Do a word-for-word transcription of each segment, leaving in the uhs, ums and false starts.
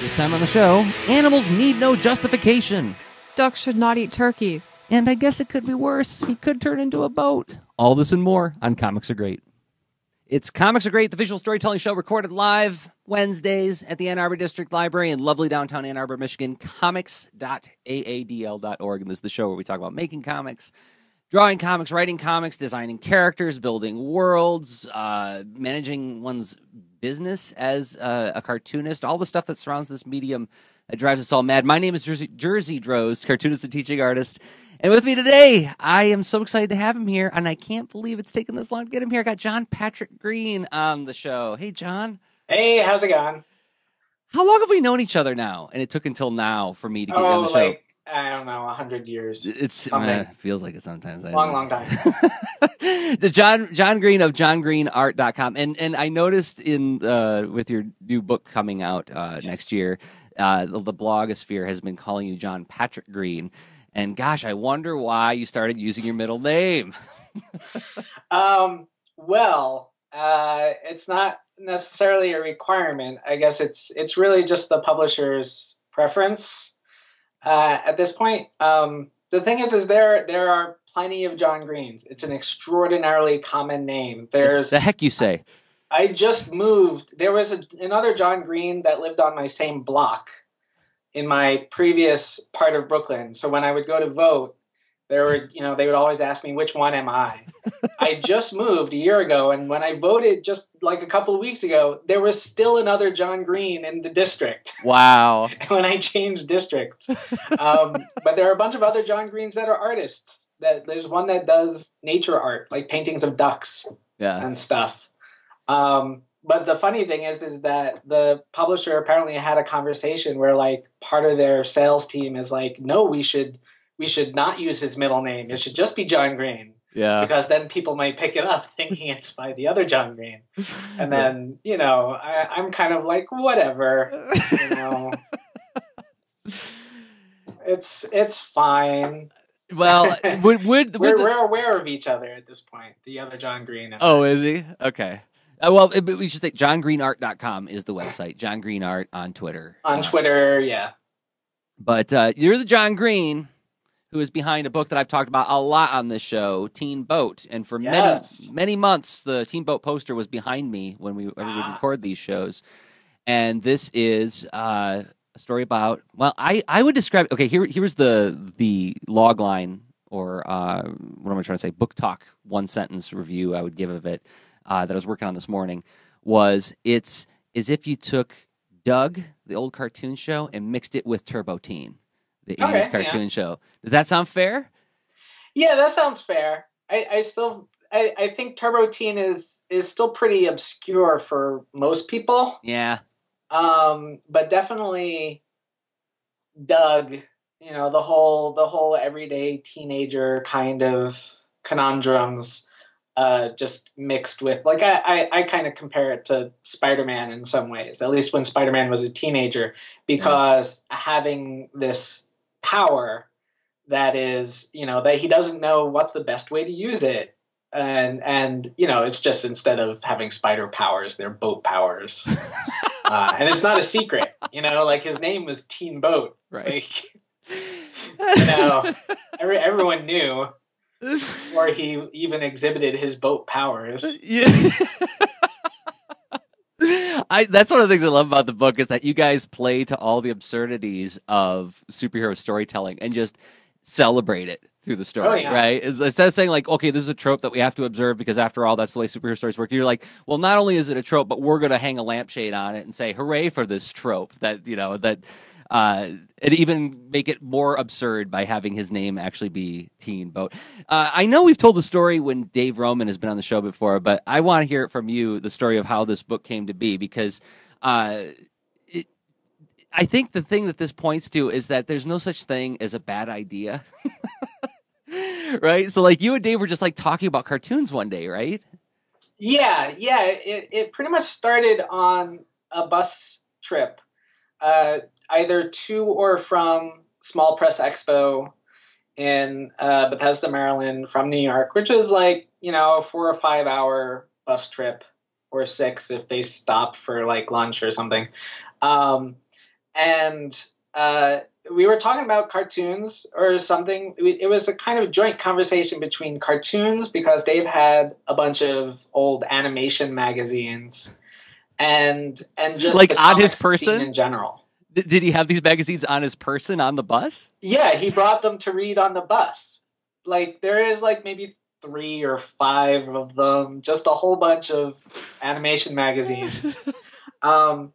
This time on the show, animals need no justification. Ducks should not eat turkeys. And I guess it could be worse. He could turn into a boat. All this and more on Comics Are Great. It's Comics Are Great, the visual storytelling show recorded live Wednesdays at the Ann Arbor District Library in lovely downtown Ann Arbor, Michigan, comics dot A A D L dot org. And this is the show where we talk about making comics, drawing comics, writing comics, designing characters, building worlds, uh, managing one's business as a, a cartoonist, all the stuff that surrounds this medium that drives us all mad. My name is Jersey, Jersey Drozd, cartoonist and teaching artist. And with me today, I am so excited to have him here, and I can't believe it's taken this long to get him here. I got John Patrick Green on the show. Hey, John. Hey, how's it going? How long have we known each other now? And it took until now for me to get oh, you on the show. Like I don't know, a hundred years. It's uh, feels like it sometimes. I long, know. long time. The John John Green of John Green Art dot com, and and I noticed in uh, with your new book coming out uh, yes. next year, uh, the, the blogosphere has been calling you John Patrick Green, and gosh, I wonder why you started using your middle name. um. Well, uh, it's not necessarily a requirement. I guess it's it's really just the publisher's preference. Uh, at this point, um, the thing is, is there there are plenty of John Greens. It's an extraordinarily common name. There's the heck you say. I, I just moved. There was a, another John Green that lived on my same block in my previous part of Brooklyn. So when I would go to vote, there were you know they would always ask me, which one am I? I just moved a year ago, and when I voted just like a couple of weeks ago, there was still another John Green in the district. Wow. When I changed districts. Um, but there are a bunch of other John Greens that are artists. That There's one that does nature art, like paintings of ducks yeah. and stuff. Um, but the funny thing is, is that the publisher apparently had a conversation where like part of their sales team is like, no, we should, we should not use his middle name. It should just be John Green. Yeah, because then people might pick it up thinking it's by the other John Green, and then you know I, I'm kind of like whatever, you know, it's it's fine. Well, would would we're, the... we're aware of each other at this point? The other John Green. Oh, I. is he okay? Uh, well, it, we should say John Green Art dot com is the website. John Green Art on Twitter. On Twitter, yeah. But uh, you're the John Green who is behind a book that I've talked about a lot on this show, Teen Boat. And for yes. many, many months, the Teen Boat poster was behind me when we, ah. when we would record these shows. And this is uh, a story about, well, I, I would describe, okay, here here's the, the log line, or uh, what am I trying to say, book talk, one sentence review I would give of it uh, that I was working on this morning, was it's as if you took Doug, the old cartoon show, and mixed it with Turbo Teen. The eighties okay, cartoon yeah. show. Does that sound fair? Yeah, that sounds fair. I, I still, I, I think Turbo Teen is is still pretty obscure for most people. Yeah. Um, but definitely, Doug. You know the whole the whole everyday teenager kind of conundrums, uh, just mixed with like I I, I kind of compare it to Spider-Man in some ways. At least when Spider-Man was a teenager, because yeah. having this power that is, you know, that he doesn't know what's the best way to use it. And, and you know, it's just instead of having spider powers, they're boat powers. uh, and it's not a secret, you know, like his name was Teen Boat. Right. Like, you know, every, everyone knew before he even exhibited his boat powers. Yeah. I, that's one of the things I love about the book is that you guys play to all the absurdities of superhero storytelling and just celebrate it through the story, oh, yeah. right? It's, instead of saying like, okay, this is a trope that we have to observe because after all, that's the way superhero stories work. You're like, well, not only is it a trope, but we're going to hang a lampshade on it and say, hooray for this trope that, you know, that uh, and even make it more absurd by having his name actually be Teen Boat. Uh, I know we've told the story when Dave Roman has been on the show before, but I want to hear it from you, the story of how this book came to be, because uh, it, I think the thing that this points to is that there's no such thing as a bad idea, right? So like you and Dave were just like talking about cartoons one day, right? Yeah, yeah. It, it pretty much started on a bus trip. Uh, either to or from Small Press Expo in uh, Bethesda, Maryland, from New York, which is like, you know, a four or five hour bus trip, or six if they stop for like lunch or something. Um, and uh, we were talking about cartoons or something. It was a kind of joint conversation between cartoons, because Dave had a bunch of old animation magazines, and and just like on his person in general. Did he have these magazines on his person on the bus? Yeah, he brought them to read on the bus. Like, there is like maybe three or five of them, just a whole bunch of animation magazines. um,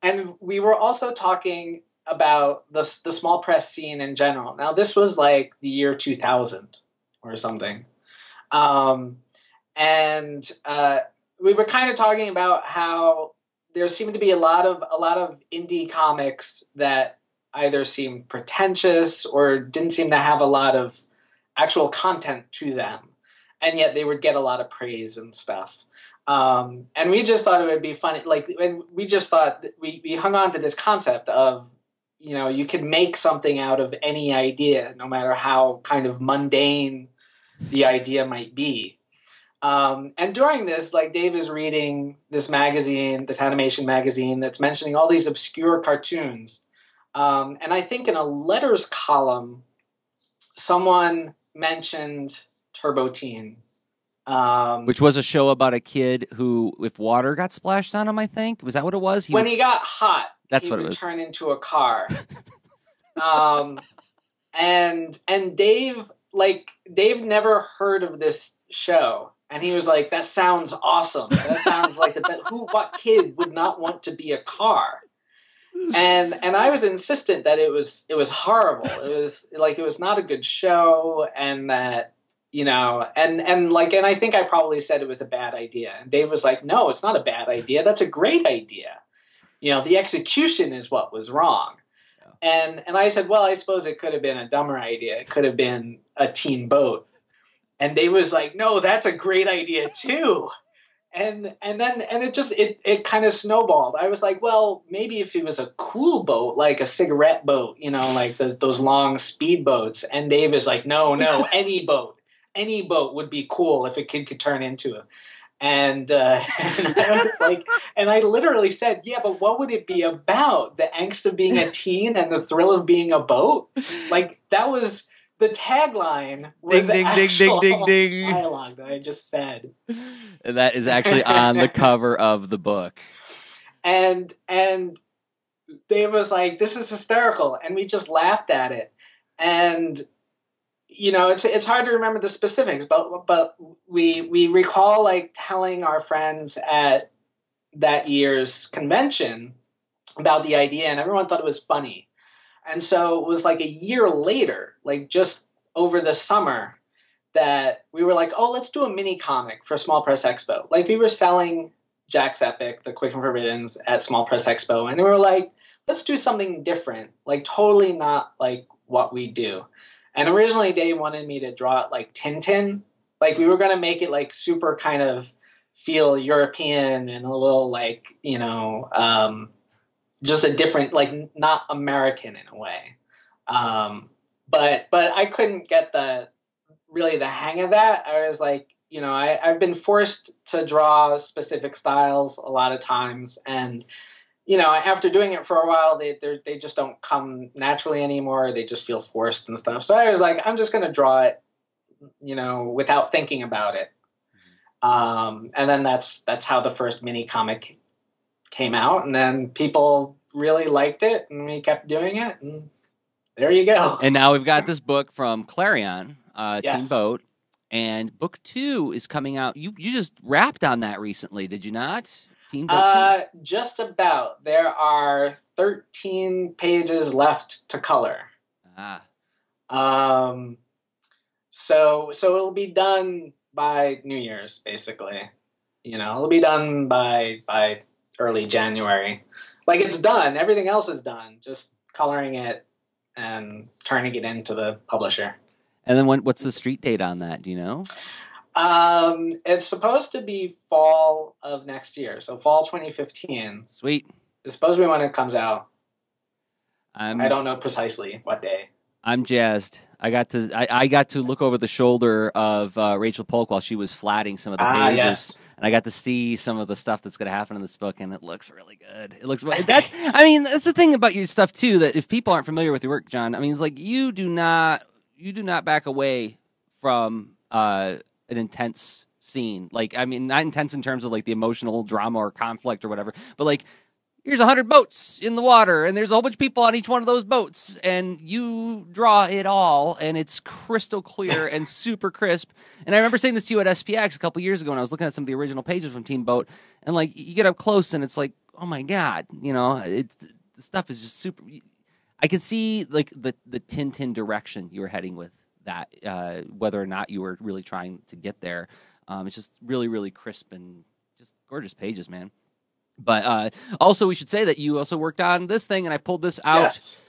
and we were also talking about the, the small press scene in general. Now, this was like the year two thousand or something. Um, and uh, we were kind of talking about how there seemed to be a lot of a lot of indie comics that either seemed pretentious or didn't seem to have a lot of actual content to them, and yet they would get a lot of praise and stuff. Um, and we just thought it would be funny, like, and we just thought we we hung on to this concept of, you know, you could make something out of any idea, no matter how kind of mundane the idea might be. Um, and during this, like, Dave is reading this magazine, this animation magazine that's mentioning all these obscure cartoons. Um, and I think in a letters column, someone mentioned Turbo Teen. Um, Which was a show about a kid who, if water got splashed on him, I think. Was that what it was? He when would, he got hot, that's he what would it was. turn into a car. um, and and Dave, like, Dave never heard of this show. And he was like, that sounds awesome. That sounds like the best. Who, what kid would not want to be a car? And and I was insistent that it was it was horrible. It was like, it was not a good show, and that, you know, and and like, and I think I probably said it was a bad idea. And Dave was like, no, it's not a bad idea. That's a great idea. You know, the execution is what was wrong. Yeah. And and I said, well, I suppose it could have been a dumber idea. It could have been a Teen Boat. And they was like, no, that's a great idea too. And and then and it just it it kind of snowballed. I was like, well, maybe if it was a cool boat, like a cigarette boat, you know, like those those long speed boats. And Dave is like, no, no, any boat. Any boat would be cool if a kid could turn into it. And, uh, and I was like, and I literally said, yeah, but what would it be about? The angst of being a teen and the thrill of being a boat? Like, that was the tagline was ding, ding, the actual ding, ding, ding, ding. dialogue that I just said. And that is actually on the cover of the book. And and Dave was like, this is hysterical. And we just laughed at it. And, you know, it's it's hard to remember the specifics, but but we we recall, like, telling our friends at that year's convention about the idea, and everyone thought it was funny. And so it was like a year later, like just over the summer, that we were like, oh, let's do a mini comic for Small Press Expo. Like, we were selling Jack's Epic, the Quick and Forbiddens, at Small Press Expo. And we were like, let's do something different, like totally not like what we do. And originally Dave wanted me to draw it like Tintin. Like, we were going to make it like super kind of feel European and a little like, you know, um, just a different, like, not American in a way. Um, but but I couldn't get the really the hang of that. I was like, you know, I, I've been forced to draw specific styles a lot of times. And, you know, after doing it for a while, they they just don't come naturally anymore. They just feel forced and stuff. So I was like, I'm just going to draw it, you know, without thinking about it. Um, and then that's that's how the first mini comic came. came out, and then people really liked it, and we kept doing it, and there you go. And now we've got this book from Clarion, uh, yes. Teen Boat, and book two is coming out. You you just wrapped on that recently, did you not? Teen Boat uh, two? Just about. There are thirteen pages left to color. Ah. Um. So, so it'll be done by New Year's, basically. You know, it'll be done by by... early January. Like, it's done. Everything else is done. Just coloring it and turning it into the publisher. And then when, what's the street date on that? Do you know? Um, it's supposed to be fall of next year. So fall twenty fifteen. Sweet. It's supposed to be when it comes out. I'm, I don't know precisely what day. I'm jazzed. I got to I, I got to look over the shoulder of uh, Rachel Polk while she was flatting some of the ah, pages. Yes. and I got to see some of the stuff that's going to happen in this book, and it looks really good. It looks that's I mean, that's the thing about your stuff too, that if people aren't familiar with your work, John, I mean, it's like you do not you do not back away from uh, an intense scene. Like, I mean, not intense in terms of like the emotional drama or conflict or whatever, but like, here's a hundred boats in the water, and there's a whole bunch of people on each one of those boats, and you draw it all, and it's crystal clear and super crisp. And I remember saying this to you at S P X a couple years ago, and I was looking at some of the original pages from Teen Boat, and like you get up close, and it's like, oh my god, you know, it's the stuff is just super. I can see like the the Tintin direction you were heading with that, uh, whether or not you were really trying to get there. Um, it's just really, really crisp and just gorgeous pages, man. But uh, also, we should say that you also worked on this thing, and I pulled this out. Yes.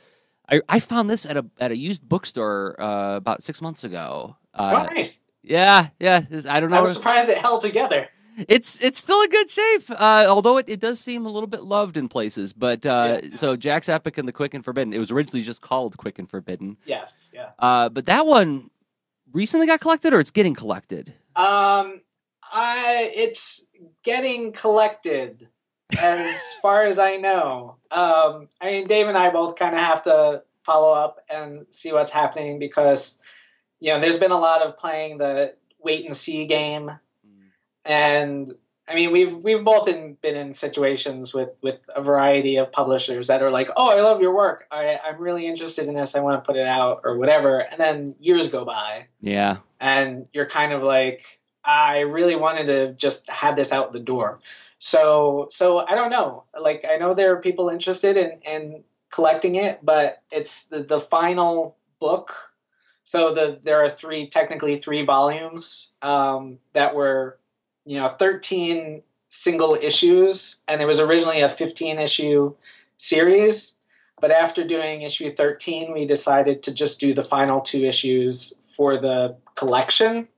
I, I found this at a at a used bookstore uh, about six months ago. Uh, oh, nice. Yeah, yeah. I don't know. I was surprised it held together. It's it's still in good shape, uh, although it, it does seem a little bit loved in places. But uh, yeah. So Jack's Epic and the Quick and Forbidden. It was originally just called Quick and Forbidden. Yes, yeah. Uh, but that one recently got collected, or it's getting collected? Um, I it's getting collected. As far as I know, um, I mean, Dave and I both kind of have to follow up and see what's happening because, you know, there's been a lot of playing the wait and see game, and I mean, we've we've both in, been in situations with with a variety of publishers that are like, oh, I love your work, I, I'm really interested in this, I want to put it out or whatever, and then years go by, yeah, and you're kind of like, I really wanted to just have this out the door. So, so I don't know. Like, I know there are people interested in, in collecting it, but it's the, the final book. So the, there are three, technically three volumes um, that were, you know, thirteen single issues. And there was originally a fifteen issue series, but after doing issue thirteen, we decided to just do the final two issues for the collection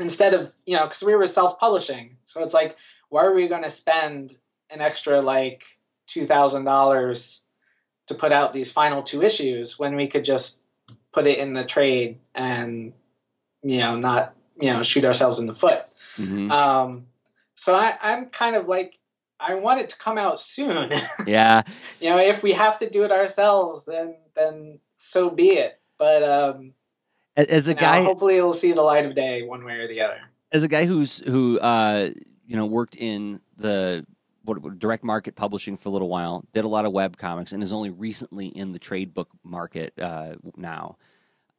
instead of, you know, cause we were self-publishing. So it's like, why are we going to spend an extra like two thousand dollars to put out these final two issues when we could just put it in the trade and, you know, not, you know, shoot ourselves in the foot. Mm-hmm. Um, so I, I'm kind of like, I want it to come out soon. Yeah. You know, if we have to do it ourselves, then, then so be it. But, um, as a guy, know, hopefully it will see the light of day one way or the other. As a guy who's, who, uh, you know, worked in the what, direct market publishing for a little while, did a lot of web comics, and is only recently in the trade book market uh, now.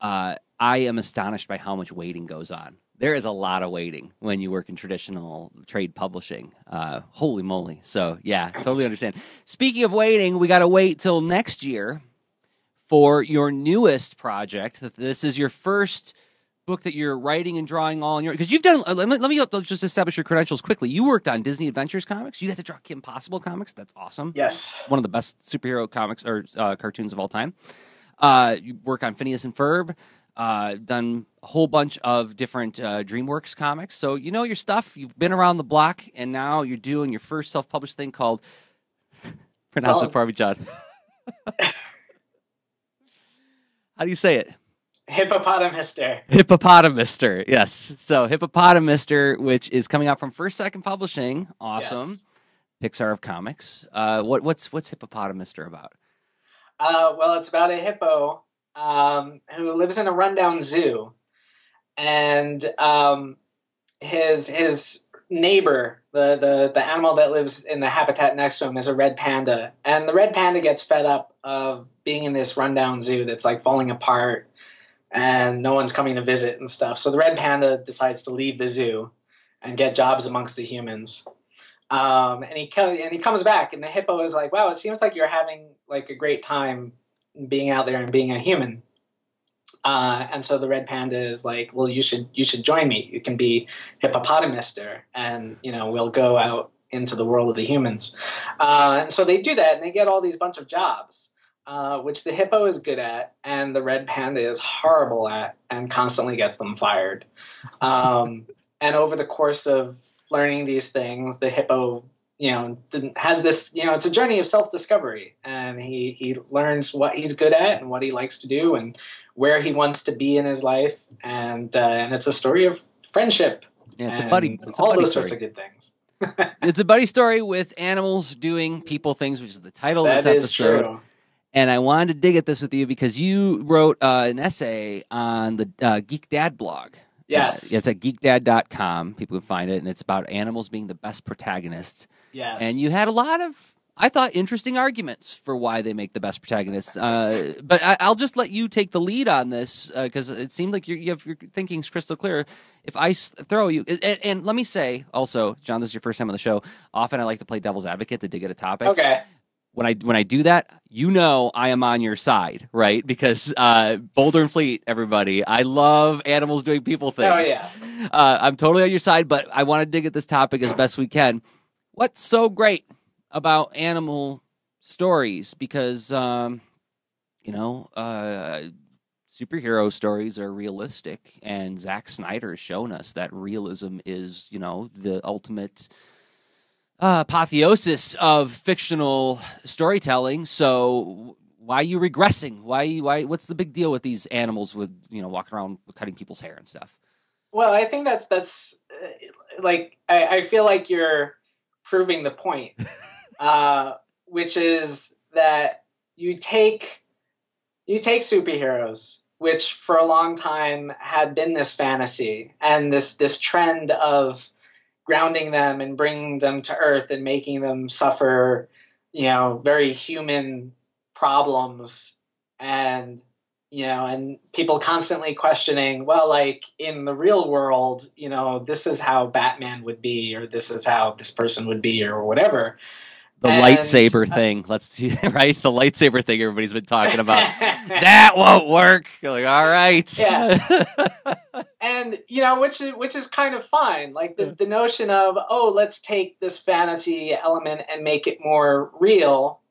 Uh, I am astonished by how much waiting goes on. There is a lot of waiting when you work in traditional trade publishing. Uh, holy moly. So, yeah, totally understand. Speaking of waiting, we got to wait till next year for your newest project. This is your first book that you're writing and drawing all in your, because you've done, let me, let me just establish your credentials quickly. You worked on Disney Adventures comics. You got to draw Kim Possible comics. That's awesome. Yes. One of the best superhero comics or uh, cartoons of all time. Uh, you work on Phineas and Ferb. Uh, done a whole bunch of different uh, DreamWorks comics. So you know your stuff. You've been around the block, and now you're doing your first self-published thing called, pronounce well, it for me, John. How do you say it? Hippopotamister. Hippopotamister, yes. So Hippopotamister, which is coming out from First Second Publishing. Awesome. Yes. Pixar of comics. Uh, what, what's what's Hippopotamister about? Uh, well, it's about a hippo um, who lives in a rundown zoo. And um, his his neighbor, the, the, the animal that lives in the habitat next to him, is a red panda. And the red panda gets fed up of being in this rundown zoo that's like falling apart. And no one's coming to visit and stuff. So the red panda decides to leave the zoo and get jobs amongst the humans. Um, and he and he comes back, and the hippo is like, "Wow, it seems like you're having like a great time being out there and being a human." Uh, and so the red panda is like, "Well, you should you should join me. You can be Hippopotamister, and you know we'll go out into the world of the humans." Uh, and so they do that, and they get all these bunch of jobs. Uh, which the hippo is good at, and the red panda is horrible at, and constantly gets them fired. Um, and over the course of learning these things, the hippo, you know, didn't, has this, you know, it's a journey of self-discovery, and he he learns what he's good at and what he likes to do and where he wants to be in his life, and uh, and it's a story of friendship Yeah, it's a buddy. It's a all buddy those story. Sorts of good things. It's a buddy story with animals doing people things, which is the title of this episode. That is true. And I wanted to dig at this with you because you wrote uh, an essay on the uh, Geek Dad blog. Yes. Uh, it's at geek dad dot com. People can find it. And it's about animals being the best protagonists. Yes. And you had a lot of, I thought, interesting arguments for why they make the best protagonists. Uh, but I, I'll just let you take the lead on this because uh, it seemed like you're, you have, your thinking's crystal clear. If I throw you, and, and let me say also, John, this is your first time on the show. Often I like to play devil's advocate to dig at a topic. Okay. When I when I do that, you know I am on your side, right? Because uh, Boulder and Fleet, everybody, I love animals doing people things. Oh, yeah. Uh, I'm totally on your side, but I want to dig at this topic as best we can. What's so great about animal stories? Because, um, you know, uh, superhero stories are realistic, and Zack Snyder has shown us that realism is, you know, the ultimate... Uh, apotheosis of fictional storytelling. So why are you regressing? Why? Why? What's the big deal with these animals with, you know, walking around cutting people's hair and stuff? Well, I think that's that's uh, like I, I feel like you're proving the point, uh, which is that you take you take superheroes, which for a long time had been this fantasy and this this trend of grounding them and bringing them to earth and making them suffer, you know, very human problems. And, you know, and people constantly questioning, well, like in the real world, you know, this is how Batman would be, or this is how this person would be, or whatever. The and, lightsaber uh, thing. Let's see, right? The lightsaber thing everybody's been talking about. That won't work. You're like, all right. Yeah. And, you know, which is, which is kind of fine. Like the, yeah. the notion of, oh, let's take this fantasy element and make it more real.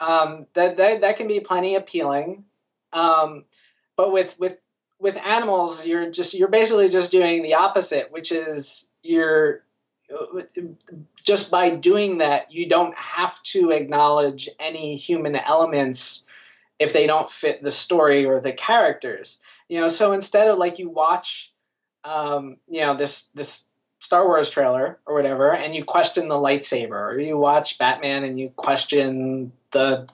Yeah. Um, that, that, that can be plenty appealing. Um, but with, with, with animals, you're just, you're basically just doing the opposite, which is you're, just by doing that, you don't have to acknowledge any human elements if they don't fit the story or the characters. You know, so instead of like you watch, um, you know, this this Star Wars trailer or whatever, and you question the lightsaber, or you watch Batman and you question the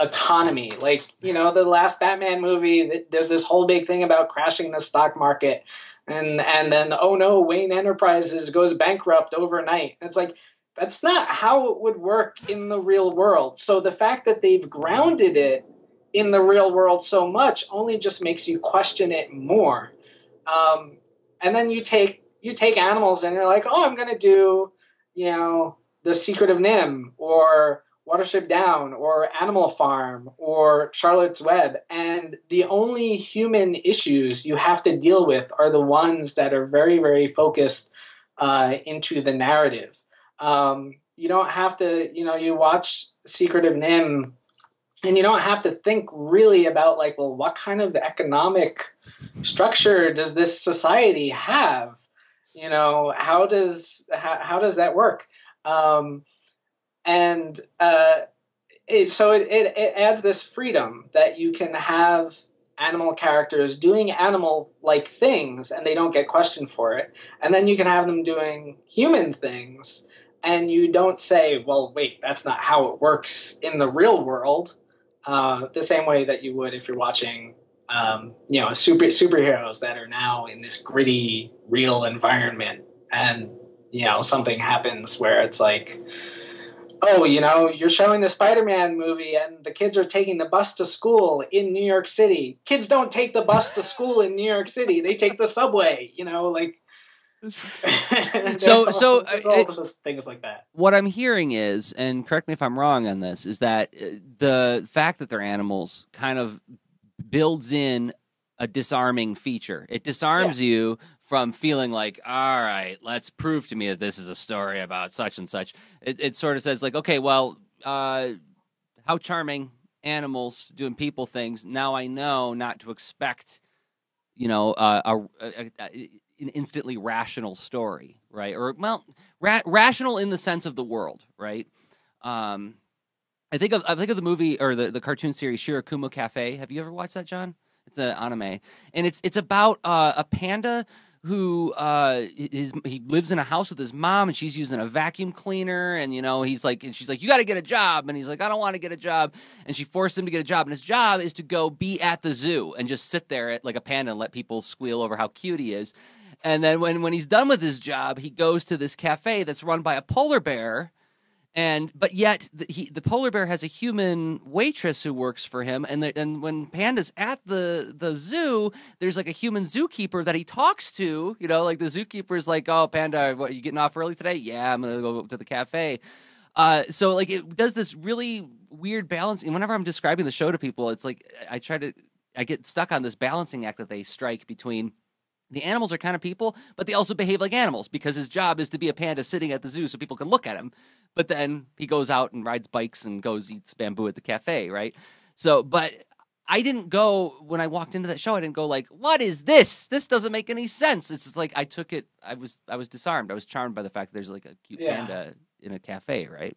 economy. Like, you know, the last Batman movie, there's this whole big thing about crashing the stock market. And and then, oh no, Wayne Enterprises goes bankrupt overnight. It's like, that's not how it would work in the real world. So the fact that they've grounded it in the real world so much only just makes you question it more. Um, and then you take you take animals and you're like, oh, I'm going to do, you know, The Secret of NIMH or Watership Down or Animal Farm or Charlotte's Web, and the only human issues you have to deal with are the ones that are very, very focused uh, into the narrative. Um, you don't have to, you know, you watch Secret of NIMH and you don't have to think really about like, well, what kind of economic structure does this society have? You know, how does, how, how does that work? Um, And uh, it, so it, it, it adds this freedom that you can have animal characters doing animal-like things and they don't get questioned for it. And then you can have them doing human things and you don't say, well, wait, that's not how it works in the real world, uh, the same way that you would if you're watching um, you know, super, superheroes that are now in this gritty, real environment. And you know, something happens where it's like... oh, you know, you're showing the Spider-Man movie and the kids are taking the bus to school in New York City. Kids don't take the bus to school in New York City. They take the subway, you know, like. so, all, so all it, things like that. What I'm hearing is, and correct me if I'm wrong on this, is that the fact that they're animals kind of builds in a disarming feature. It disarms yeah. you from feeling like, all right, let's prove to me that this is a story about such and such. It, it sort of says like, okay, well, uh, how charming animals doing people things. Now I know not to expect, you know, uh, a, a, a, an instantly rational story, right? Or, well, ra rational in the sense of the world, right? Um, I think of I think of the movie or the, the cartoon series Shirakumo Cafe. Have you ever watched that, John? It's an anime, and it's it's about uh, a panda who uh, his, he lives in a house with his mom, and she's using a vacuum cleaner, and you know he's like, and she's like, you got to get a job, and he's like, I don't want to get a job, and she forced him to get a job, and his job is to go be at the zoo and just sit there at, like a panda and let people squeal over how cute he is, and then when when he's done with his job, he goes to this cafe that's run by a polar bear. And but yet the, he, the polar bear has a human waitress who works for him, and the, and when Panda's at the the zoo, there's like a human zookeeper that he talks to. You know, like the zookeeper is like, "Oh, Panda, what, are you getting off early today? Yeah, I'm gonna go to the cafe." Uh, so like it does this really weird balance. And whenever I'm describing the show to people, it's like I try to I get stuck on this balancing act that they strike between. The animals are kind of people, but they also behave like animals because his job is to be a panda sitting at the zoo so people can look at him. But then he goes out and rides bikes and goes eats bamboo at the cafe, right? So, but I didn't go, when I walked into that show, I didn't go like, what is this? This doesn't make any sense. It's just like I took it, I was I was disarmed. I was charmed by the fact that there's like a cute yeah. panda in a cafe, right?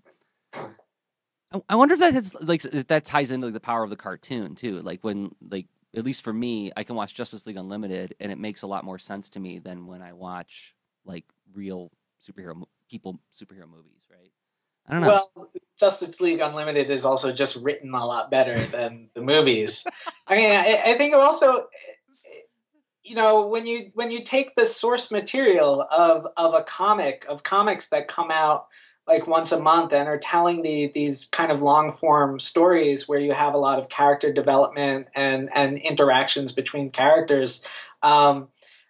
I, I wonder if that, has, like, if that ties into like, the power of the cartoon, too. Like when, like, at least for me, I can watch Justice League Unlimited, and it makes a lot more sense to me than when I watch like real superhero people superhero movies, right? I don't know. Well, Justice League Unlimited is also just written a lot better than the movies. I mean, I, I think also, you know, when you when you take the source material of of a comic of comics that come out like once a month and are telling the, these kind of long form stories where you have a lot of character development and, and interactions between characters, um,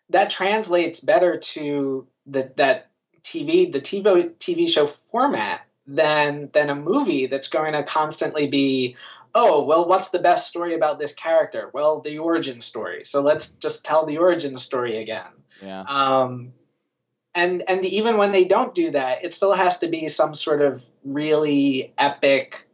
that translates better to the, that T V, the T V, T V show format than, than a movie that's going to constantly be, oh, well, what's the best story about this character? Well, the origin story. So let's just tell the origin story again. Yeah. Um, And and even when they don't do that, it still has to be some sort of really epic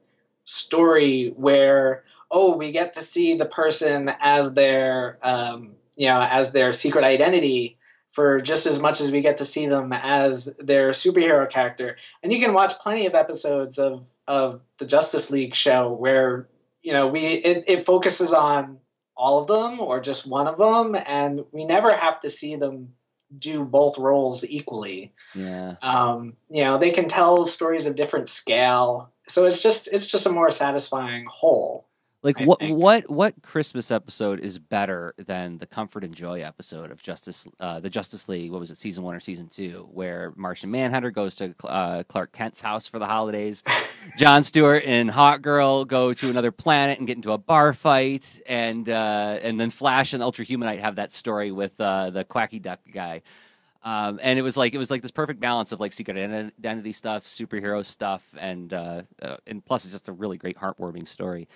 story where, oh, we get to see the person as their um, you know, as their secret identity for just as much as we get to see them as their superhero character. And you can watch plenty of episodes of of the Justice League show where, you know, we it, it focuses on all of them or just one of them, and we never have to see them do both roles equally. Yeah. Um, you know, they can tell stories of different scale. So it's just, it's just a more satisfying whole. Like I what, think. what, what Christmas episode is better than the Comfort and Joy episode of Justice, uh, the Justice League, what was it? Season one or season two, where Martian Manhunter goes to uh, Clark Kent's house for the holidays. Jon Stewart and Hot Girl go to another planet and get into a bar fight, and uh, and then Flash and Ultra Humanite have that story with uh, the Quacky Duck guy, um, and it was like it was like this perfect balance of like secret identity stuff, superhero stuff, and uh, uh, and plus it's just a really great heartwarming story.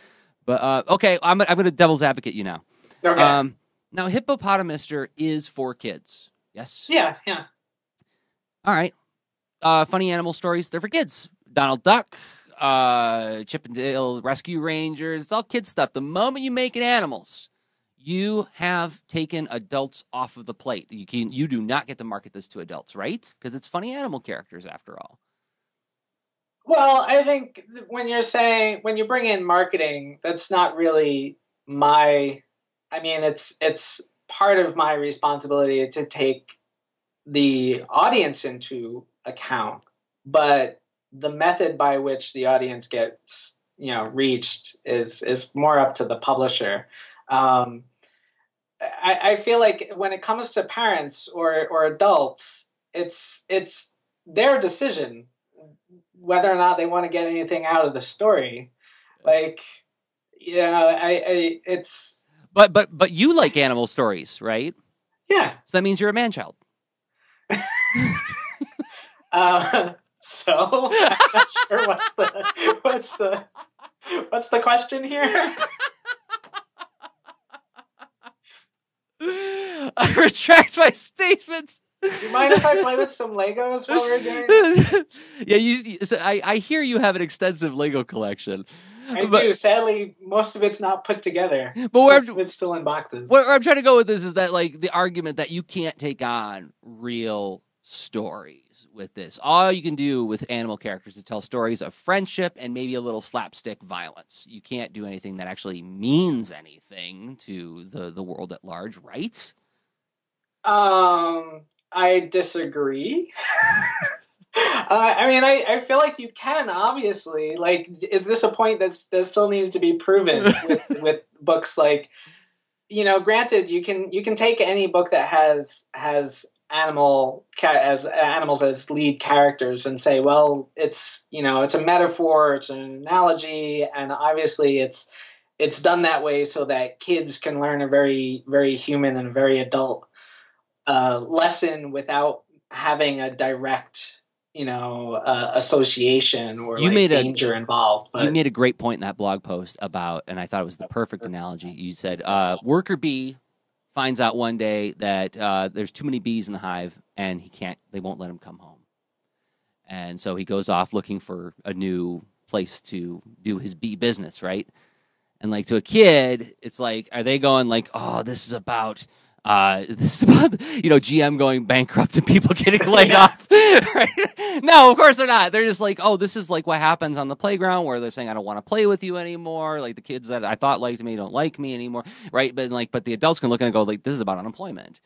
But uh, okay, I'm I'm gonna devil's advocate you now. Okay. Um, now Hippopotamister is for kids. Yes. Yeah. Yeah. All right. Uh, funny animal stories. They're for kids. Donald Duck. Uh, Chip and Dale Rescue Rangers. It's all kid stuff. The moment you make it animals, you have taken adults off of the plate. You can, you do not get to market this to adults, right? Because it's funny animal characters after all. Well, I think when you're saying, when you bring in marketing, that's not really my, I mean, it's, it's part of my responsibility to take the audience into account, but the method by which the audience gets, you know, reached is, is more up to the publisher. Um, I, I feel like when it comes to parents or, or adults, it's, it's their decision whether or not they want to get anything out of the story. Like, you know, I, I it's. But, but, but you like animal stories, right? Yeah. So that means you're a man child. uh, So I'm not sure what's the what's the what's the question here. I retract my statements. Do you mind if I play with some Legos while we're doing this? Yeah, you. So I I hear you have an extensive Lego collection. I but, do. Sadly, most of it's not put together. But where most I'm, of it's still in boxes. Where I'm trying to go with this is that like the argument that you can't take on real stories with this. All you can do with animal characters is tell stories of friendship and maybe a little slapstick violence. You can't do anything that actually means anything to the, the world at large, right? Um, I disagree. uh, I mean, I, I feel like you can, obviously. Like, is this a point that's, that still needs to be proven with, with books like, you know, granted, you can you can take any book that has has animal as animals as lead characters and say, well, it's, you know, it's a metaphor, it's an analogy, and obviously it's it's done that way so that kids can learn a very, very human and very adult uh, lesson without having a direct, you know, uh, association or you like, made danger a, involved. But you made a great point in that blog post about, and I thought it was the perfect analogy. You said, uh, worker bee finds out one day that uh, there's too many bees in the hive and he can't, they won't let him come home. And so he goes off looking for a new place to do his bee business, right? And like to a kid, it's like, are they going like, oh, this is about, uh, this is about, you know, G M going bankrupt and people getting laid off. Right? No, of course they're not. They're just like, oh, this is like what happens on the playground where they're saying, I don't want to play with you anymore. Like the kids that I thought liked me don't like me anymore. Right. But like, but the adults can look and go like, this is about unemployment.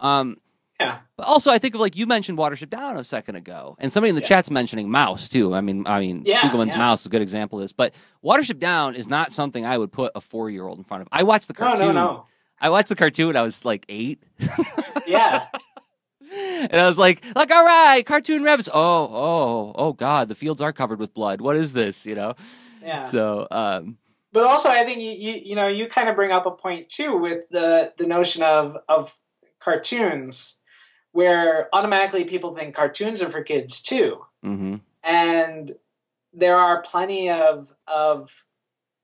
Um, yeah. But also I think of like, you mentioned Watership Down a second ago and somebody in the yeah. chat's mentioning Mouse too. I mean, I mean, yeah, Spiegelman's yeah. Mouse is a good example of this, but Watership Down is not something I would put a four-year-old in front of. I watched the cartoon. No, no, no. I watched the cartoon when I was like eight. Yeah. And I was like, like, all right, cartoon rabbits. Oh, oh, oh God, the fields are covered with blood. What is this? You know? Yeah. So, um, but also I think you, you, you know, you kind of bring up a point too with the, the notion of, of cartoons where automatically people think cartoons are for kids too. Mm-hmm. And there are plenty of, of,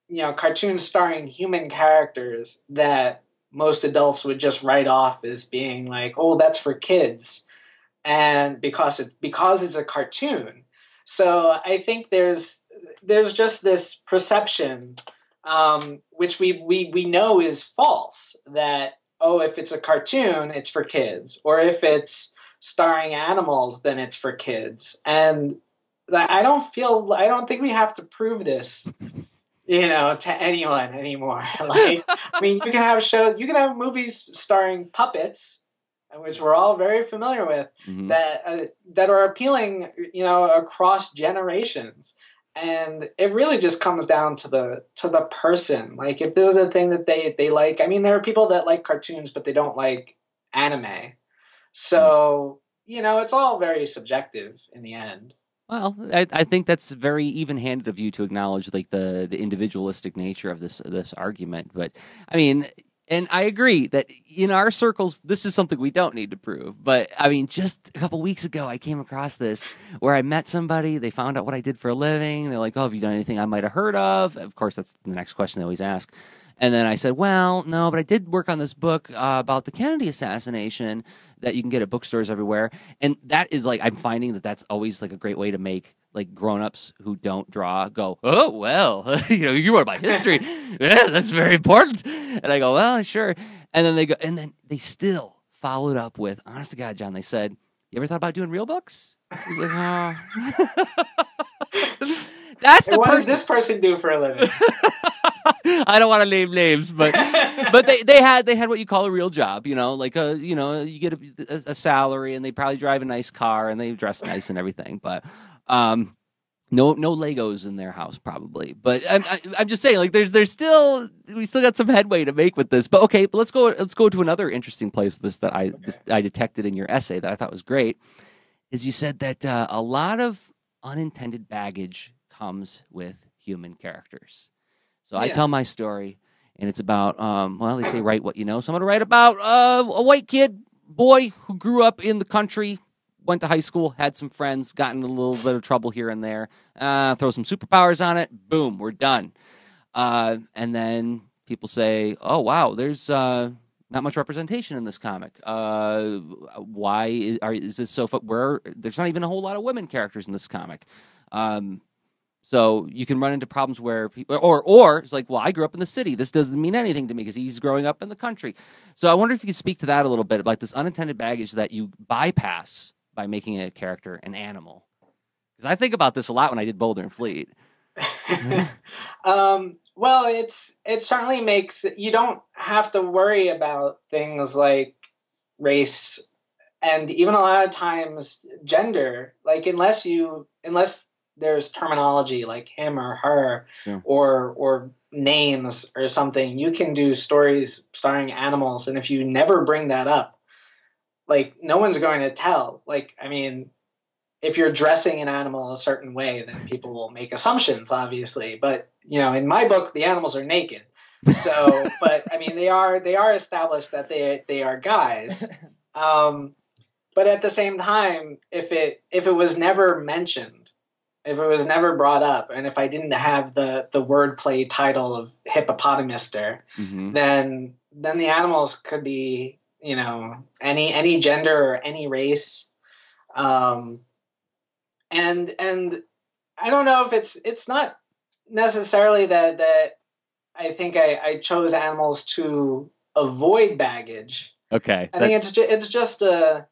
you know, cartoons starring human characters that most adults would just write off as being like, oh, that's for kids. And because it's, because it's a cartoon. So I think there's, there's just this perception, um, which we, we, we know is false that, oh, if it's a cartoon, it's for kids, or if it's starring animals, then it's for kids. And I don't feel, I don't think we have to prove this you know, to anyone anymore. Like, I mean, you can have shows, you can have movies starring puppets, which we're all very familiar with, mm-hmm. that uh, that are appealing, you know, across generations. And it really just comes down to the to the person. Like, if this is a thing that they they like, I mean, there are people that like cartoons, but they don't like anime. So, you know, it's all very subjective in the end. Well, I, I think that's very even-handed of you to acknowledge like the, the individualistic nature of this this argument. But I mean, and I agree that in our circles, this is something we don't need to prove. But I mean, just a couple weeks ago, I came across this where I met somebody. They found out what I did for a living. They're like, "Oh, have you done anything I might have heard of?" Of course, that's the next question they always ask. And then I said, well, no, but I did work on this book uh, about the Kennedy assassination that you can get at bookstores everywhere. And that is like, I'm finding that that's always like a great way to make like grownups who don't draw go, oh, well, you know, you wrote about history. Yeah, that's very important. And I go, well, sure. And then they go, and then they still followed up with, honest to God, John, they said, you ever thought about doing real books? I was like, oh. That's the what person. What does this person do for a living? I don't want to name names, but but they, they had they had what you call a real job, you know, like a you know you get a, a salary, and they probably drive a nice car, and they dress nice and everything, but um, no no Legos in their house probably. But I'm I, I'm just saying, like there's there's still we still got some headway to make with this. But okay, but let's go let's go to another interesting place. This that I okay. this, I detected in your essay that I thought was great is you said that uh, a lot of unintended baggage comes with human characters. So yeah. I tell my story, and it's about, um, well, they say write what you know. So I'm going to write about uh, a white kid, boy, who grew up in the country, went to high school, had some friends, got in a little bit of trouble here and there, uh, throw some superpowers on it, boom, we're done. Uh, and then people say, oh, wow, there's uh, not much representation in this comic. Uh, why is, are, is this so far? Where, there's not even a whole lot of women characters in this comic. Um So you can run into problems where people, or or it's like, well, I grew up in the city. This doesn't mean anything to me because he's growing up in the country. So I wonder if you could speak to that a little bit, like this unintended baggage that you bypass by making a character an animal. Because I think about this a lot when I did Boulder and Fleet. um, well, it's it certainly makes, you don't have to worry about things like, race, and even a lot of times gender. Like unless you unless there's terminology like him or her, yeah. or or names or something, you can do stories starring animals, and if you never bring that up, like no one's going to tell. Like I mean, if you're dressing an animal a certain way, then people will make assumptions, obviously. But you know, in my book, the animals are naked. So, but I mean, they are they are established that they they are guys. Um, but at the same time, if it if it was never mentioned, if it was never brought up, and if I didn't have the the wordplay title of Hippopotamister, mm-hmm. then then the animals could be, you know, any any gender or any race. Um, and and I don't know if it's it's not necessarily that that. I think I, I chose animals to avoid baggage. Okay. I think it's ju it's just a,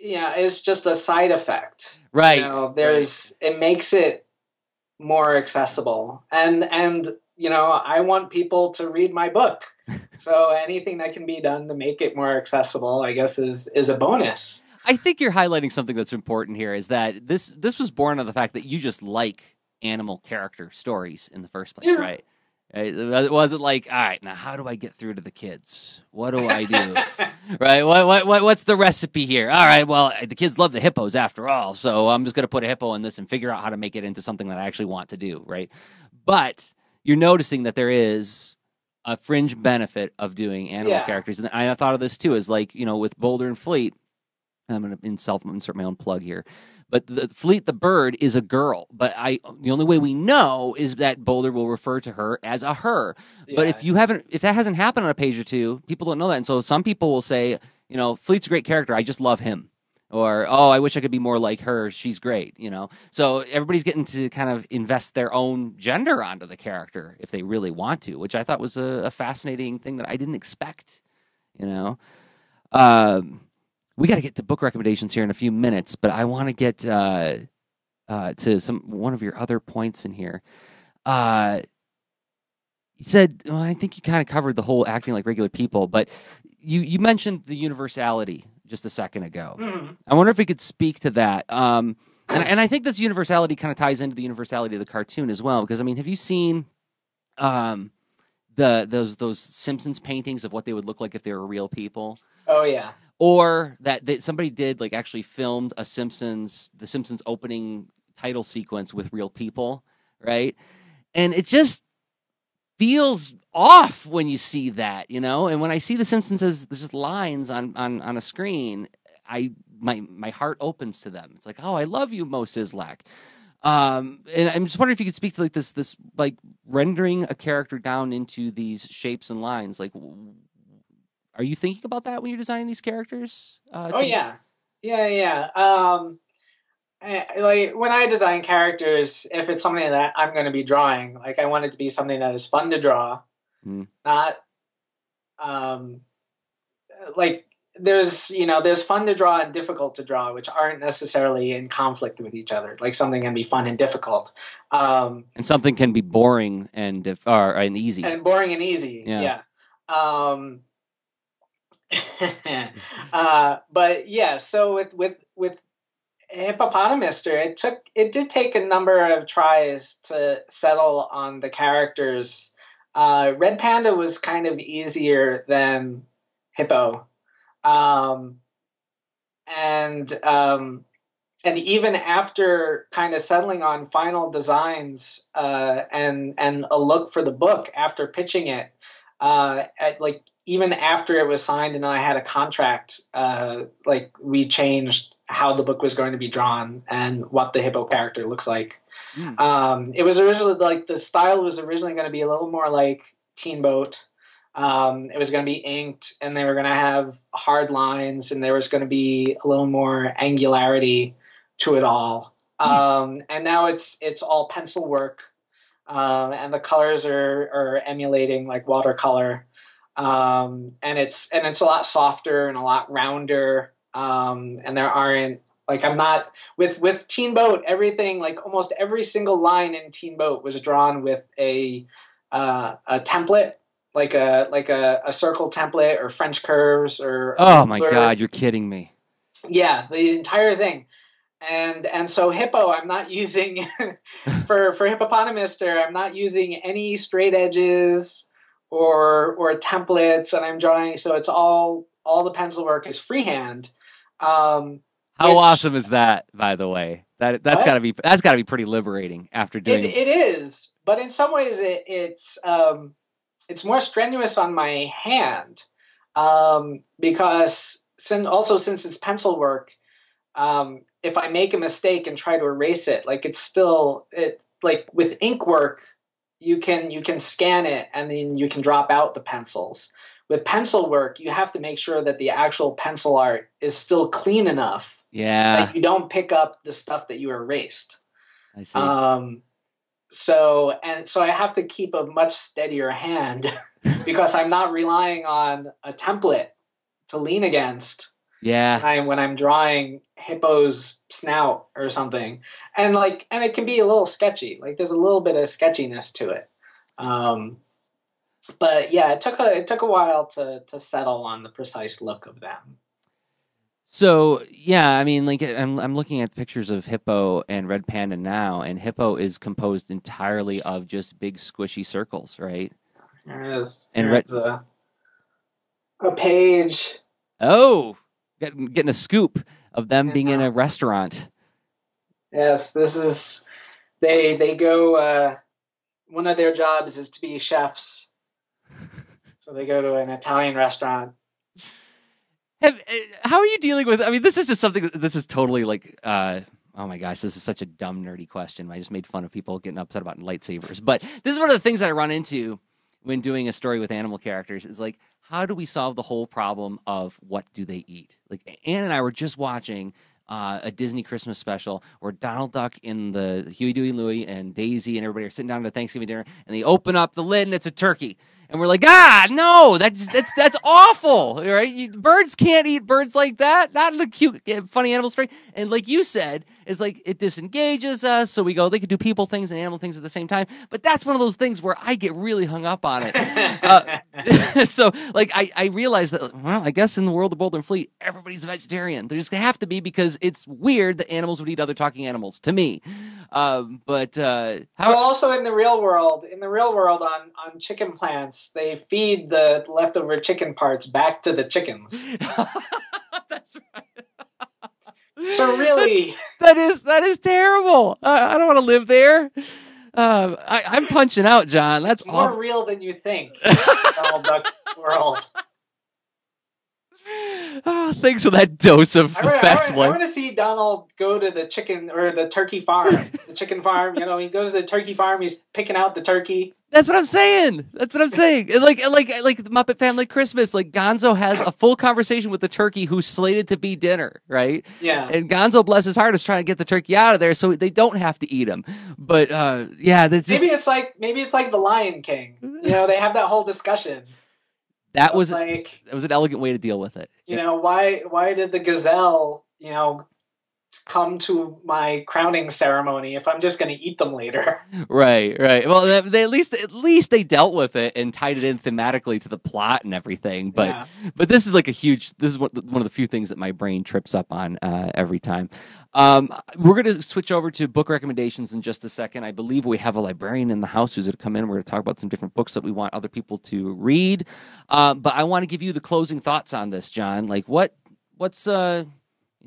you know, it's just a side effect. Right. You know, there's, right. It makes it more accessible. And, and, you know, I want people to read my book. So anything that can be done to make it more accessible, I guess, is, is a bonus. I think you're highlighting something that's important here, is that this, this was born of the fact that you just like animal character stories in the first place, yeah. right? It wasn't like, all right, now how do I get through to the kids? What do I do? Right? What, what, what, what's the recipe here? All right, well, the kids love the hippos after all, so I'm just going to put a hippo in this and figure out how to make it into something that I actually want to do, right? But you're noticing that there is a fringe benefit of doing animal yeah. characters. And I thought of this too, is like, you know, with Boulder and Fleet, I'm going to insult, insert my own plug here. But the Fleet the bird is a girl. But I, the only way we know is that Boulder will refer to her as a her. Yeah. But if you haven't, if that hasn't happened on a page or two, people don't know that. And so some people will say, you know, Fleet's a great character. I just love him. Or, oh, I wish I could be more like her. She's great, you know. So everybody's getting to kind of invest their own gender onto the character if they really want to, which I thought was a, a fascinating thing that I didn't expect, you know. Um... We got to get to book recommendations here in a few minutes, but I want to get uh, uh, to some one of your other points in here. Uh, you said, well, I think you kind of covered the whole acting like regular people, but you, you mentioned the universality just a second ago. Mm. I wonder if we could speak to that. Um, and, and I think this universality kind of ties into the universality of the cartoon as well, because, I mean, have you seen... Um, the those those Simpsons paintings of what they would look like if they were real people. Oh yeah. Or that, that somebody did like actually filmed a Simpsons the Simpsons opening title sequence with real people, right? And it just feels off when you see that, you know? And when I see the Simpsons as just lines on on on a screen, I my my heart opens to them. It's like, "Oh, I love you, Mo Sizlak." Um, and I'm just wondering if you could speak to like this, this like rendering a character down into these shapes and lines. Like, are you thinking about that when you're designing these characters? Uh, oh yeah, yeah, yeah. Um, I, like when I design characters, if it's something that I'm going to be drawing, like I want it to be something that is fun to draw, mm. not, um, like there's, you know, there's fun to draw and difficult to draw, which aren't necessarily in conflict with each other. Like something can be fun and difficult. Um, and something can be boring and, dif or, and easy. And boring and easy. Yeah. yeah. Um, uh, but yeah, so with, with, with Hippopotamister, it took, it did take a number of tries to settle on the characters. Uh, Red Panda was kind of easier than Hippo. Um, and, um, and even after kind of settling on final designs, uh, and, and a look for the book after pitching it, uh, at like, even after it was signed and I had a contract, uh, like we changed how the book was going to be drawn and what the Hippo character looks like. Mm. Um, it was originally like the style was originally going to be a little more like Teen Boat. Um, it was going to be inked and they were going to have hard lines and there was going to be a little more angularity to it all. Um, and now it's, it's all pencil work. Um, and the colors are, are emulating like watercolor. Um, and it's, and it's a lot softer and a lot rounder. Um, and there aren't like, I'm not with, with Teen Boat, everything, like almost every single line in Teen Boat was drawn with a, uh, a template. like a like a, a circle template or French curves or oh my blur. God, you're kidding me. Yeah, the entire thing. And and so Hippo, I'm not using for for Hippopotamister, I'm not using any straight edges or or templates, and I'm drawing, so it's all all the pencil work is freehand. Um, How which, awesome is that, by the way? That that's what? gotta be that's gotta be pretty liberating after doing it. It is, but in some ways it, it's um, it's more strenuous on my hand um, because sin, also since it's pencil work. Um, if I make a mistake and try to erase it, like it's still it like with ink work, you can you can scan it and then you can drop out the pencils. With pencil work, you have to make sure that the actual pencil art is still clean enough yeah. that you don't pick up the stuff that you erased. I see. Um, so and so I have to keep a much steadier hand because I'm not relying on a template to lean against. Yeah, I, when I'm drawing Hippo's snout or something, and like, and it can be a little sketchy. Like, there's a little bit of sketchiness to it. Um, but yeah, it took a it took a while to to settle on the precise look of them. So yeah, I mean, like, I'm I'm looking at pictures of Hippo and Red Panda now, and Hippo is composed entirely of just big squishy circles, right? There is and Red a, a page. Oh. Getting a scoop of them being in a restaurant. Yes, this is they they go uh one of their jobs is to be chefs. So they go to an Italian restaurant. Have, how are you dealing with I mean this is just something this is totally like uh oh my gosh, this is such a dumb nerdy question. I just made fun of people getting upset about lightsabers. But this is one of the things that I run into when doing a story with animal characters is like, how do we solve the whole problem of what do they eat? Like Anne and I were just watching uh, a Disney Christmas special where Donald Duck and the Huey, Dewey, Louie and Daisy and everybody are sitting down to Thanksgiving dinner and they open up the lid and it's a turkey. And we're like, ah, no, that's, that's, that's awful. Right? You, birds can't eat birds like that. Not in a cute, funny animal story. And like you said, it's like it disengages us. So we go, they could do people things and animal things at the same time. But that's one of those things where I get really hung up on it. uh, so like I, I realized that, well, I guess in the world of Boulder and Fleet, everybody's a vegetarian. They're just going to have to be because it's weird that animals would eat other talking animals to me. Um, but uh, how well, also in the real world, in the real world on, on chicken plants, they feed the leftover chicken parts back to the chickens. That's right. So really, That's, that is that is terrible. I, I don't want to live there. Uh, I, I'm punching out, John. That's it's more awful. Real than you think. Donald Duck world. Oh, thanks for that dose of I wanna, fast I wanna, one. I want to see Donald go to the chicken or the turkey farm. The chicken farm, you know, he goes to the turkey farm. He's picking out the turkey. That's what I'm saying. That's what I'm saying. Like, like, like the Muppet Family Christmas. Like Gonzo has a full conversation with the turkey who's slated to be dinner, right? Yeah. And Gonzo, bless his heart, is trying to get the turkey out of there so they don't have to eat him. But uh, yeah, that's just... maybe it's like maybe it's like the Lion King. You know, they have that whole discussion. That was like that was an elegant way to deal with it. You know, why why did the gazelle, you know, come to my crowning ceremony if I'm just going to eat them later? Right, right. Well, they at least at least they dealt with it and tied it in thematically to the plot and everything. But yeah. but this is like a huge. This is one of the few things that my brain trips up on uh, every time. Um, we're going to switch over to book recommendations in just a second. I believe we have a librarian in the house who's going to come in. We're going to talk about some different books that we want other people to read. Uh, but I want to give you the closing thoughts on this, John. Like what what's uh.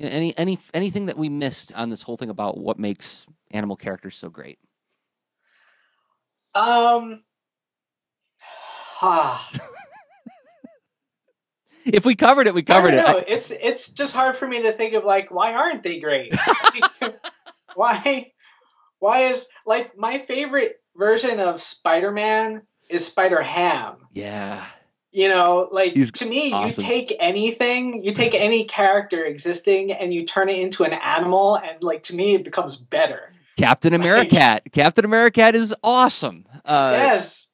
Any any anything that we missed on this whole thing about what makes animal characters so great? Um, ah. If we covered it, we covered it. I... It's it's just hard for me to think of like why aren't they great? why why is like my favorite version of Spider-Man is Spider-Ham. Yeah. You know, like, He's to me, awesome. You take anything, you take any character existing and you turn it into an animal. And, like, to me, it becomes better. Captain America. Like, Captain America is awesome. Uh, yes.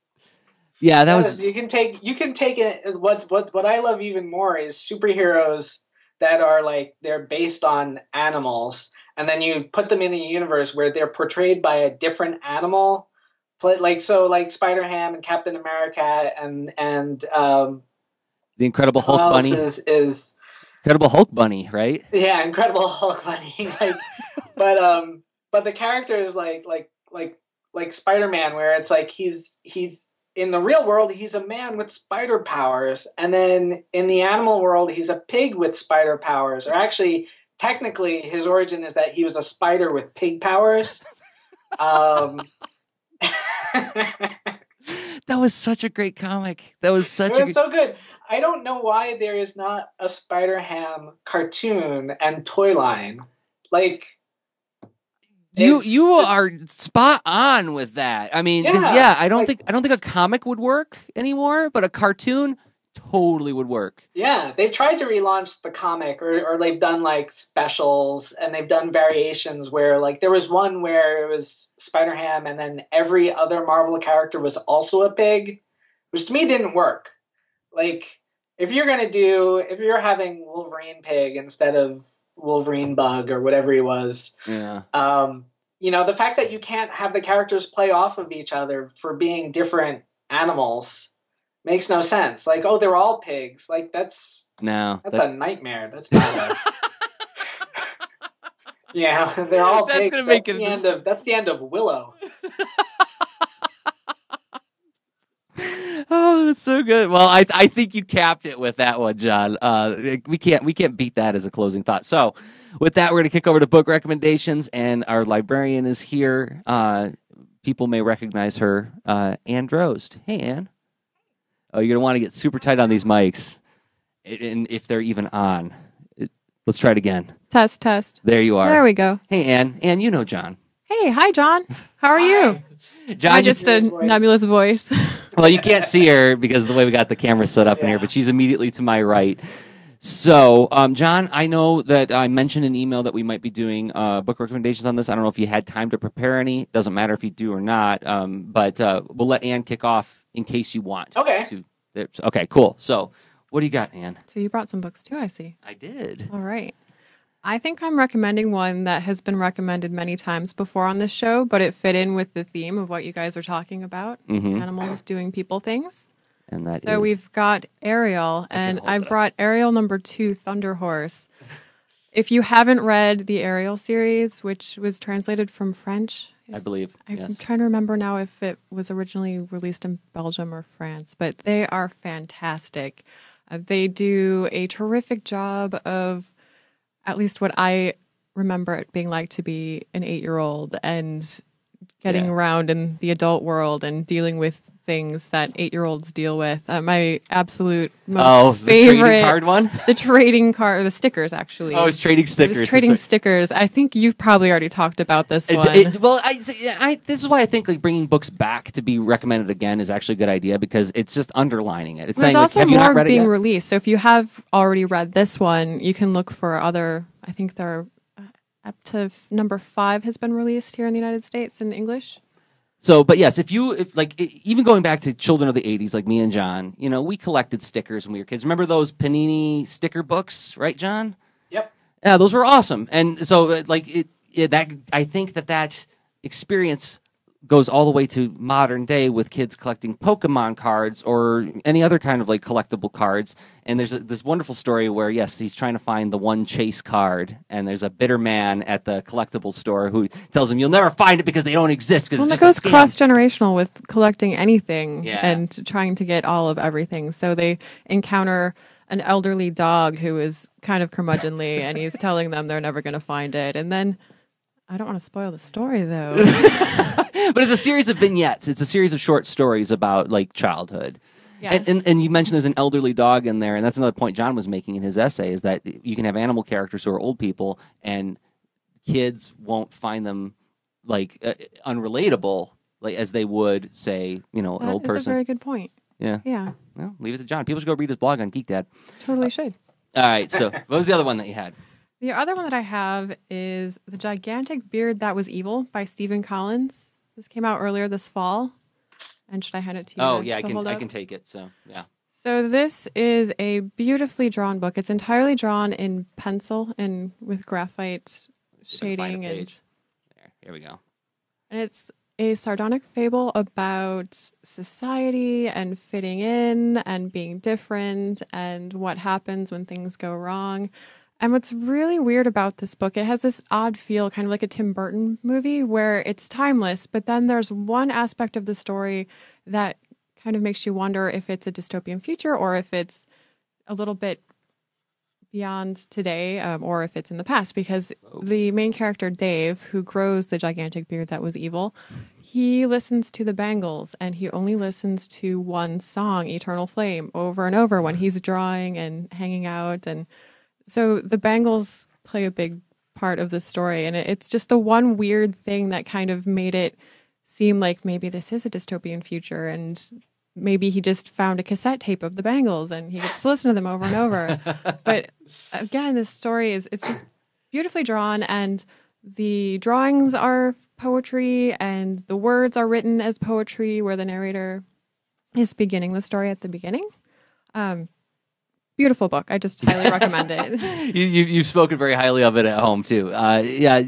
Yeah, that yes. was... You can take, you can take it... What, what, what I love even more is superheroes that are, like, they're based on animals. And then you put them in a universe where they're portrayed by a different animal play, like so, like Spider-Ham and Captain America and and um, the Incredible Hulk Bunny is, is Incredible Hulk Bunny, right? Yeah, Incredible Hulk Bunny. Like, but um, but the character is like like like like Spider-Man, where it's like he's he's in the real world he's a man with spider powers, and then in the animal world he's a pig with spider powers, or actually technically his origin is that he was a spider with pig powers. Um, that was such a great comic. That was such. It was a good... so good. I don't know why there is not a Spider-Ham cartoon and toy line. Like you, you are spot on with that. I mean, yeah, yeah I don't like, think I don't think a comic would work anymore, but a cartoon totally would work. Yeah, they've tried to relaunch the comic, or or they've done like specials, and they've done variations where like there was one where it was Spider-Ham and then every other Marvel character was also a pig, which to me didn't work. Like if you're going to do if you're having Wolverine pig instead of Wolverine bug or whatever he was. Yeah. Um, you know, the fact that you can't have the characters play off of each other for being different animals makes no sense. Like, oh, they're all pigs. Like, that's no, that's that... a nightmare. That's not. A... yeah, they're all that's pigs. Gonna that's make the it... end of that's the end of Willow. Oh, that's so good. Well, I I think you capped it with that one, John. Uh, we can't we can't beat that as a closing thought. So, with that, we're gonna kick over to book recommendations, and our librarian is here. Uh, people may recognize her, uh, Ann Drozd. Hey, Ann. Oh, you're gonna want to get super tight on these mics, and if they're even on. It, let's try it again. Test, test. There you are. There we go. Hey, Ann. Ann, you know John. Hey, hi, John. How are hi. you? John, I'm just a voice. nebulous voice. Well, you can't see her because of the way we got the camera set up yeah. in here, but she's immediately to my right. So, um, John, I know that I mentioned in email that we might be doing uh, book recommendations on this. I don't know if you had time to prepare any. Doesn't matter if you do or not, um, but uh, we'll let Ann kick off in case you want. Okay. To, okay, cool. So what do you got, Ann? So you brought some books too, I see. I did. All right. I think I'm recommending one that has been recommended many times before on this show, but it fit in with the theme of what you guys are talking about, mm-hmm. animals doing people things. And that so is... we've got Ariel, and I brought Ariel number two, Thunder Horse. If you haven't read the Ariel series, which was translated from French, is, I believe. I'm yes. trying to remember now if it was originally released in Belgium or France, but they are fantastic. Uh, they do a terrific job of at least what I remember it being like to be an eight-year-old and getting yeah. around in the adult world and dealing with things that eight-year-olds deal with. Uh, my absolute most oh, favorite... the trading card one? The trading card, or the stickers, actually. Oh, it's trading stickers. It was trading right. stickers. I think you've probably already talked about this one. It, it, well, I, I, this is why I think like bringing books back to be recommended again is actually a good idea, because it's just underlining it. It's There's saying, also like, have more you not read being it yet? Released, so if you have already read this one, you can look for other... I think there are up to number five has been released here in the United States in English. So, but yes, if you, if like, even going back to children of the eighties, like me and John, you know, we collected stickers when we were kids. Remember those Panini sticker books, right, John? Yep. Yeah, those were awesome. And so, like, it, it that I think that that experience goes all the way to modern day with kids collecting Pokemon cards or any other kind of like collectible cards. And there's a, this wonderful story where, yes, he's trying to find the one chase card. And there's a bitter man at the collectible store who tells him, you'll never find it because they don't exist. Well, it goes cross-generational with collecting anything yeah. and trying to get all of everything. So they encounter an elderly dog who is kind of curmudgeonly and he's telling them they're never going to find it. And then... I don't want to spoil the story, though. But it's a series of vignettes. It's a series of short stories about, like, childhood. Yes. And, and, and you mentioned there's an elderly dog in there, and that's another point John was making in his essay, is that you can have animal characters who are old people, and kids won't find them, like, uh, unrelatable, like as they would, say, you know, an that old person. That's a very good point. Yeah. Yeah. Well, leave it to John. People should go read his blog on Geek Dad. Totally uh, should. All right, so what was the other one that you had? The other one that I have is The Gigantic Beard That Was Evil by Stephen Collins. This came out earlier this fall. And should I hand it to you? Oh, yeah, I can, I can take it. So, yeah. So this is a beautifully drawn book. It's entirely drawn in pencil and with graphite shading. And there, here we go. And it's a sardonic fable about society and fitting in and being different and what happens when things go wrong. And what's really weird about this book, it has this odd feel, kind of like a Tim Burton movie, where it's timeless, but then there's one aspect of the story that kind of makes you wonder if it's a dystopian future or if it's a little bit beyond today, um, or if it's in the past, because the main character, Dave, who grows the gigantic beard that was evil, he listens to the Bangles, and he only listens to one song, Eternal Flame, over and over when he's drawing and hanging out. And so the Bangles play a big part of the story, and it's just the one weird thing that kind of made it seem like maybe this is a dystopian future, and maybe he just found a cassette tape of the Bangles and he gets to listen to them over and over. But again, this story is, it's just beautifully drawn, and the drawings are poetry and the words are written as poetry, where the narrator is beginning the story at the beginning. Um, Beautiful book. I just highly recommend it. you, you, you've spoken very highly of it at home, too. Uh, yeah,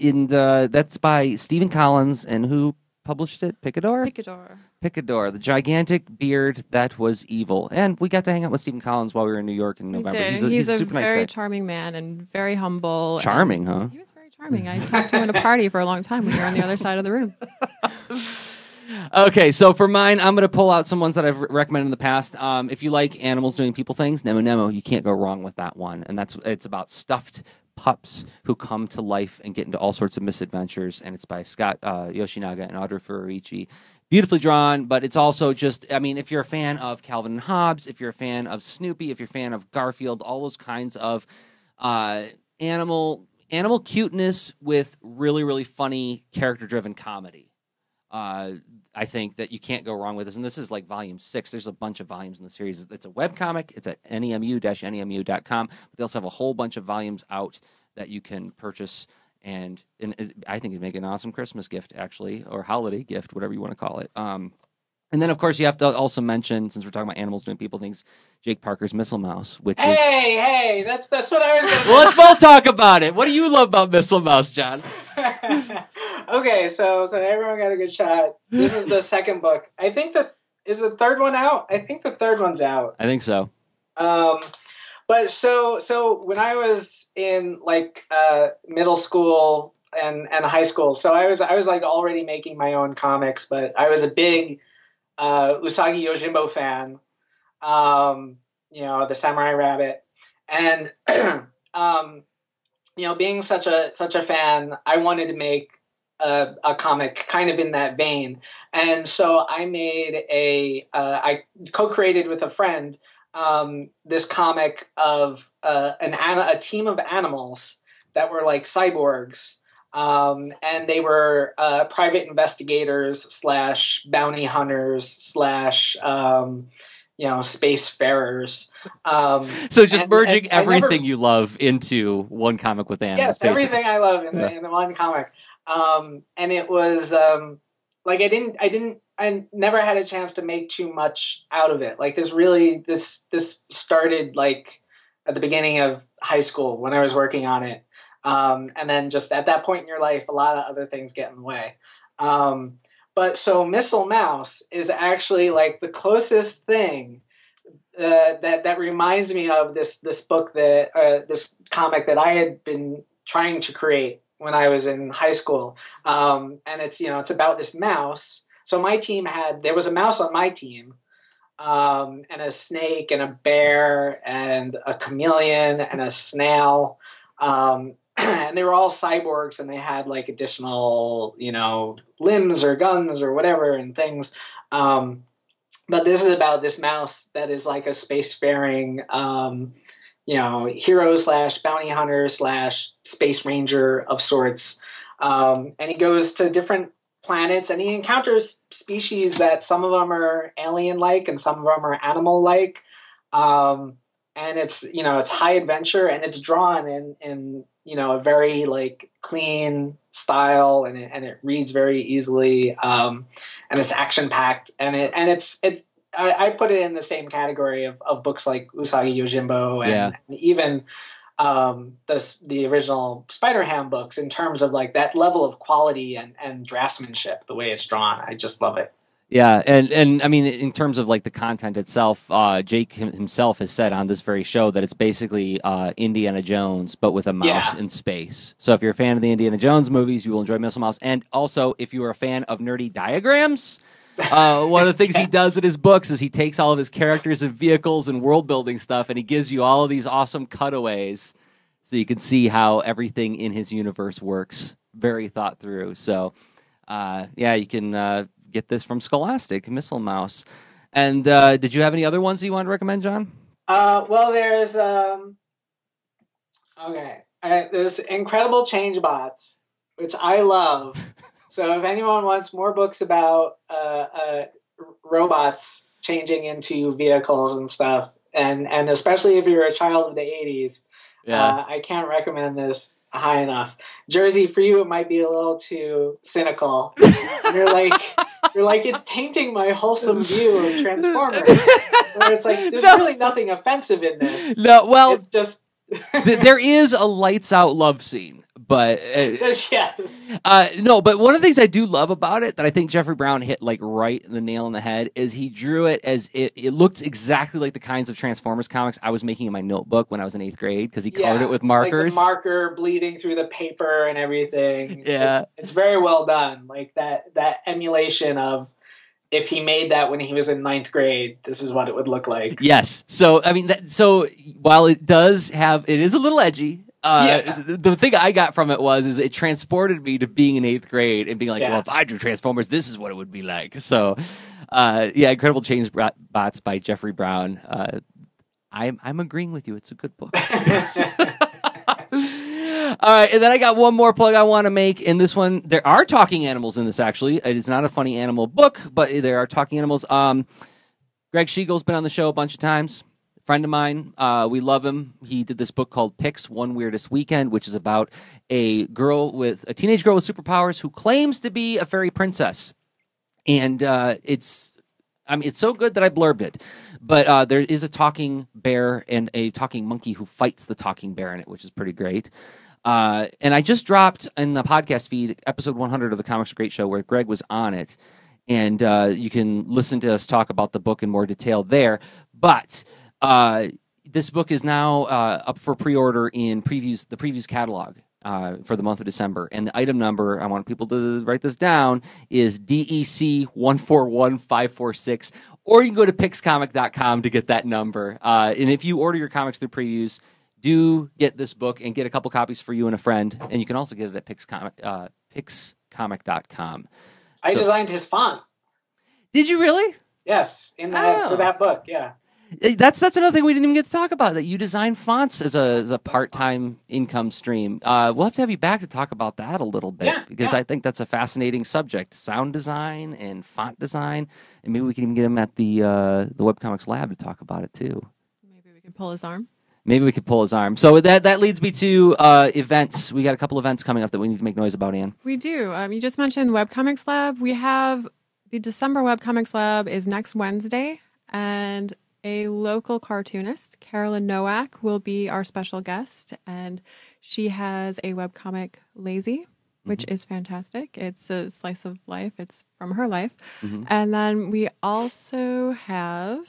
and uh, that's by Stephen Collins, and who published it? Picador? Picador. Picador, The Gigantic Beard That Was Evil. And we got to hang out with Stephen Collins while we were in New York in November. Did. He's a, he's he's a super nice guy. He's a very charming man and very humble. Charming, huh? He was very charming. I talked to him at a party for a long time when we were on the other side of the room. Okay, so for mine, I'm going to pull out some ones that I've recommended in the past. Um, if you like animals doing people things, Nemo Nemo, you can't go wrong with that one. And that's it's about stuffed pups who come to life and get into all sorts of misadventures. And it's by Scott uh, Yoshinaga and Audra Furirichi. Beautifully drawn, but it's also just, I mean, if you're a fan of Calvin and Hobbes, if you're a fan of Snoopy, if you're a fan of Garfield, all those kinds of uh, animal animal cuteness with really, really funny character-driven comedy. Uh, I think that you can't go wrong with this. And this is like volume six. There's a bunch of volumes in the series. It's a webcomic. It's at N E M U dash N E M U dot com. They also have a whole bunch of volumes out that you can purchase. And, and it, I think it'd make an awesome Christmas gift, actually, or holiday gift, whatever you want to call it. Um, and then, of course, you have to also mention, since we're talking about animals doing people things, Jake Parker's Missile Mouse. Which hey, is... hey, that's that's what I was going to Well, let's both talk about it. What do you love about Missile Mouse, John? Okay, so so everyone got a good shot. This is the second book. I think that is the third one out. I think the third one's out. I think so. Um, but so so when I was in like uh, middle school and and high school, so I was I was like already making my own comics, but I was a big uh, Usagi Yojimbo fan. Um, you know, the Samurai Rabbit, and um, you know, being such a such a fan, I wanted to make A, a comic kind of in that vein. And so I made a, uh, I co-created with a friend um, this comic of uh, an a team of animals that were like cyborgs. Um, and they were uh, private investigators slash bounty hunters slash, um, you know, spacefarers. Um, so just and, merging and everything never... you love into one comic with animals. Yes, basically. Everything I love in, yeah. in one comic. Um, and it was, um, like, I didn't, I didn't, I never had a chance to make too much out of it. Like this really, this, this started like at the beginning of high school when I was working on it. Um, and then just at that point in your life, a lot of other things get in the way. Um, but so Missile Mouse is actually like the closest thing, uh, that, that reminds me of this, this book that, uh, this comic that I had been trying to create when I was in high school. Um, and it's, you know, it's about this mouse. So my team had, there was a mouse on my team, um, and a snake and a bear and a chameleon and a snail. Um, and they were all cyborgs, and they had like additional, you know, limbs or guns or whatever and things. Um, but this is about this mouse that is like a spacefaring, um, you know, hero slash bounty hunter slash space ranger of sorts. Um, and he goes to different planets and he encounters species that some of them are alien-like and some of them are animal-like. Um, and it's, you know, it's high adventure, and it's drawn in, in you know, a very like clean style, and it, and it reads very easily. Um, and it's action-packed, and it, and it's, it's, I, I put it in the same category of, of books like Usagi Yojimbo and, yeah. and even um, the, the original Spider-Ham books in terms of like that level of quality and, and draftsmanship, the way it's drawn. I just love it. Yeah, and, and I mean, in terms of like the content itself, uh, Jake himself has said on this very show that it's basically uh, Indiana Jones, but with a mouse yeah. in space. So if you're a fan of the Indiana Jones movies, you will enjoy Missile Mouse. And also, if you are a fan of nerdy diagrams, uh, one of the things yeah. he does in his books is he takes all of his characters and vehicles and world-building stuff, and he gives you all of these awesome cutaways so you can see how everything in his universe works. Very thought through. So, uh, yeah, you can... Uh, get this from Scholastic, Missile Mouse. And uh, did you have any other ones you want to recommend, John? Uh, well, there's um, okay, uh, there's Incredible Change Bots, which I love. So if anyone wants more books about uh, uh, robots changing into vehicles and stuff, and and especially if you're a child of the eighties, yeah. uh, I can't recommend this high enough. Jersey, for you, it might be a little too cynical. You're like. You're like, it's tainting my wholesome view of Transformers. Where it's like, there's no. really nothing offensive in this. No, well, it's just there is a lights out love scene, but uh, yes, uh, no. But one of the things I do love about it that I think Jeffrey Brown hit like right in the nail on the head is he drew it as it, it looked exactly like the kinds of Transformers comics I was making in my notebook when I was in eighth grade because he yeah, colored it with markers, like the marker bleeding through the paper and everything. Yeah, it's, it's very well done. Like that that emulation of. If he made that when he was in ninth grade, this is what it would look like. Yes. So, I mean, that, so while it does have, it is a little edgy. Uh, yeah. the, the thing I got from it was, is it transported me to being in eighth grade and being like, yeah. well, if I drew Transformers, this is what it would be like. So, uh, yeah, Incredible Change Bots by Jeffrey Brown. Uh, I'm, I'm agreeing with you. It's a good book. All right, and then I got one more plug I want to make. In this one, there are talking animals in this, actually. It's not a funny animal book, but there are talking animals. Um, Greg Schiegel's been on the show a bunch of times. A friend of mine. Uh, we love him. He did this book called Pix, One Weirdest Weekend, which is about a girl with a teenage girl with superpowers who claims to be a fairy princess. And uh, it's I mean, it's so good that I blurbed it. But uh, there is a talking bear and a talking monkey who fights the talking bear in it, which is pretty great. Uh, and I just dropped in the podcast feed episode one hundred of the Comics Great Show where Greg was on it. And uh, you can listen to us talk about the book in more detail there. But uh, this book is now uh, up for pre-order in previews, the previews catalog uh, for the month of December. And the item number, I want people to write this down, is D E C one four one five four six. Or you can go to pix comic dot com to get that number. Uh, and if you order your comics through previews, do get this book and get a couple copies for you and a friend. And you can also get it at pix comic, uh, pix comic dot com. I so, designed his font. Did you really? Yes, in the, oh. for that book, yeah. That's that's another thing we didn't even get to talk about, that you design fonts as a, as a part-time income stream. Uh, we'll have to have you back to talk about that a little bit, yeah, because yeah. I think that's a fascinating subject, sound design and font design. And maybe we can even get him at the, uh, the Webcomics Lab to talk about it, too. Maybe we can pull his arm. Maybe we could pull his arm. So that that leads me to uh, events. We got a couple events coming up that we need to make noise about, Anne. We do. Um, you just mentioned Webcomics Lab. We have the December Webcomics Lab is next Wednesday, and a local cartoonist, Carolyn Nowak, will be our special guest, and she has a webcomic, Lazy, which mm-hmm. is fantastic. It's a slice of life. It's from her life. Mm-hmm. And then we also have...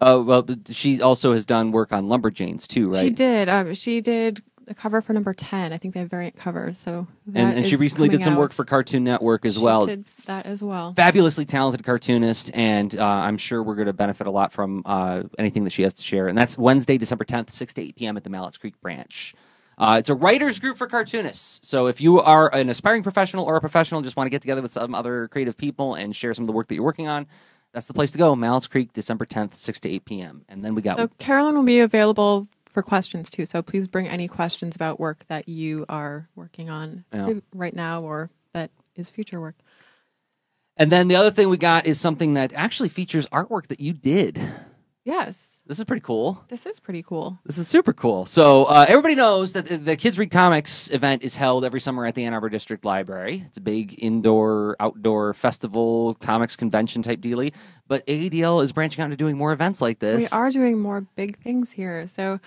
Oh, uh, well, she also has done work on Lumberjanes, too, right? She did. Um, she did a cover for number ten. I think they have variant covers. So and, and she recently did some out. work for Cartoon Network as she well. Did that as well. Fabulously talented cartoonist, and uh, I'm sure we're going to benefit a lot from uh, anything that she has to share. And that's Wednesday, December tenth, six to eight p m at the Malletts Creek Branch. Uh, it's a writer's group for cartoonists. So if you are an aspiring professional or a professional, just want to get together with some other creative people and share some of the work that you're working on, that's the place to go. Malletts Creek, December tenth, six to eight p m And then we got... So Carolyn will be available for questions, too. So please bring any questions about work that you are working on yeah. right now or that is future work. And then the other thing we got is something that actually features artwork that you did. Yes. This is pretty cool. This is pretty cool. This is super cool. So uh, everybody knows that the, the Kids Read Comics event is held every summer at the Ann Arbor District Library. It's a big indoor, outdoor festival, comics convention type dealy. But A D L is branching out into doing more events like this. We are doing more big things here. So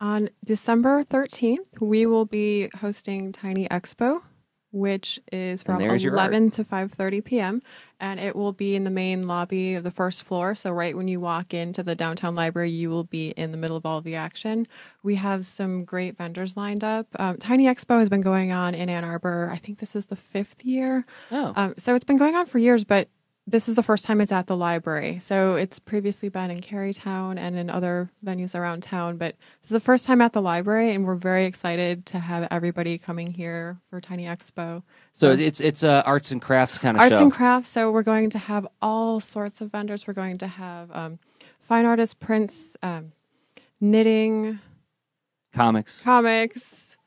On December thirteenth, we will be hosting Tiny Expo, which is from eleven to five thirty p m And it will be in the main lobby of the first floor. So right when you walk into the downtown library, you will be in the middle of all the action. We have some great vendors lined up. Um, Tiny Expo has been going on in Ann Arbor. I think this is the fifth year. Oh. Um, so it's been going on for years, but this is the first time it's at the library. So it's previously been in Carytown and in other venues around town, but this is the first time at the library, and we're very excited to have everybody coming here for Tiny Expo. So um, it's it's a arts and crafts kind of arts show. Arts and crafts. So we're going to have all sorts of vendors. We're going to have um, fine artists, prints, um, knitting. Comics. Comics.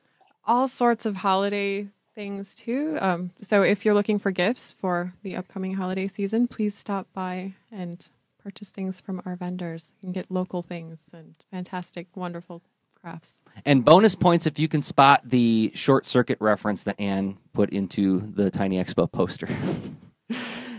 All sorts of holiday things too. Um, so if you're looking for gifts for the upcoming holiday season, please stop by and purchase things from our vendors. You can get local things and fantastic, wonderful crafts. And bonus points if you can spot the short circuit reference that Anne put into the Tiny Expo poster.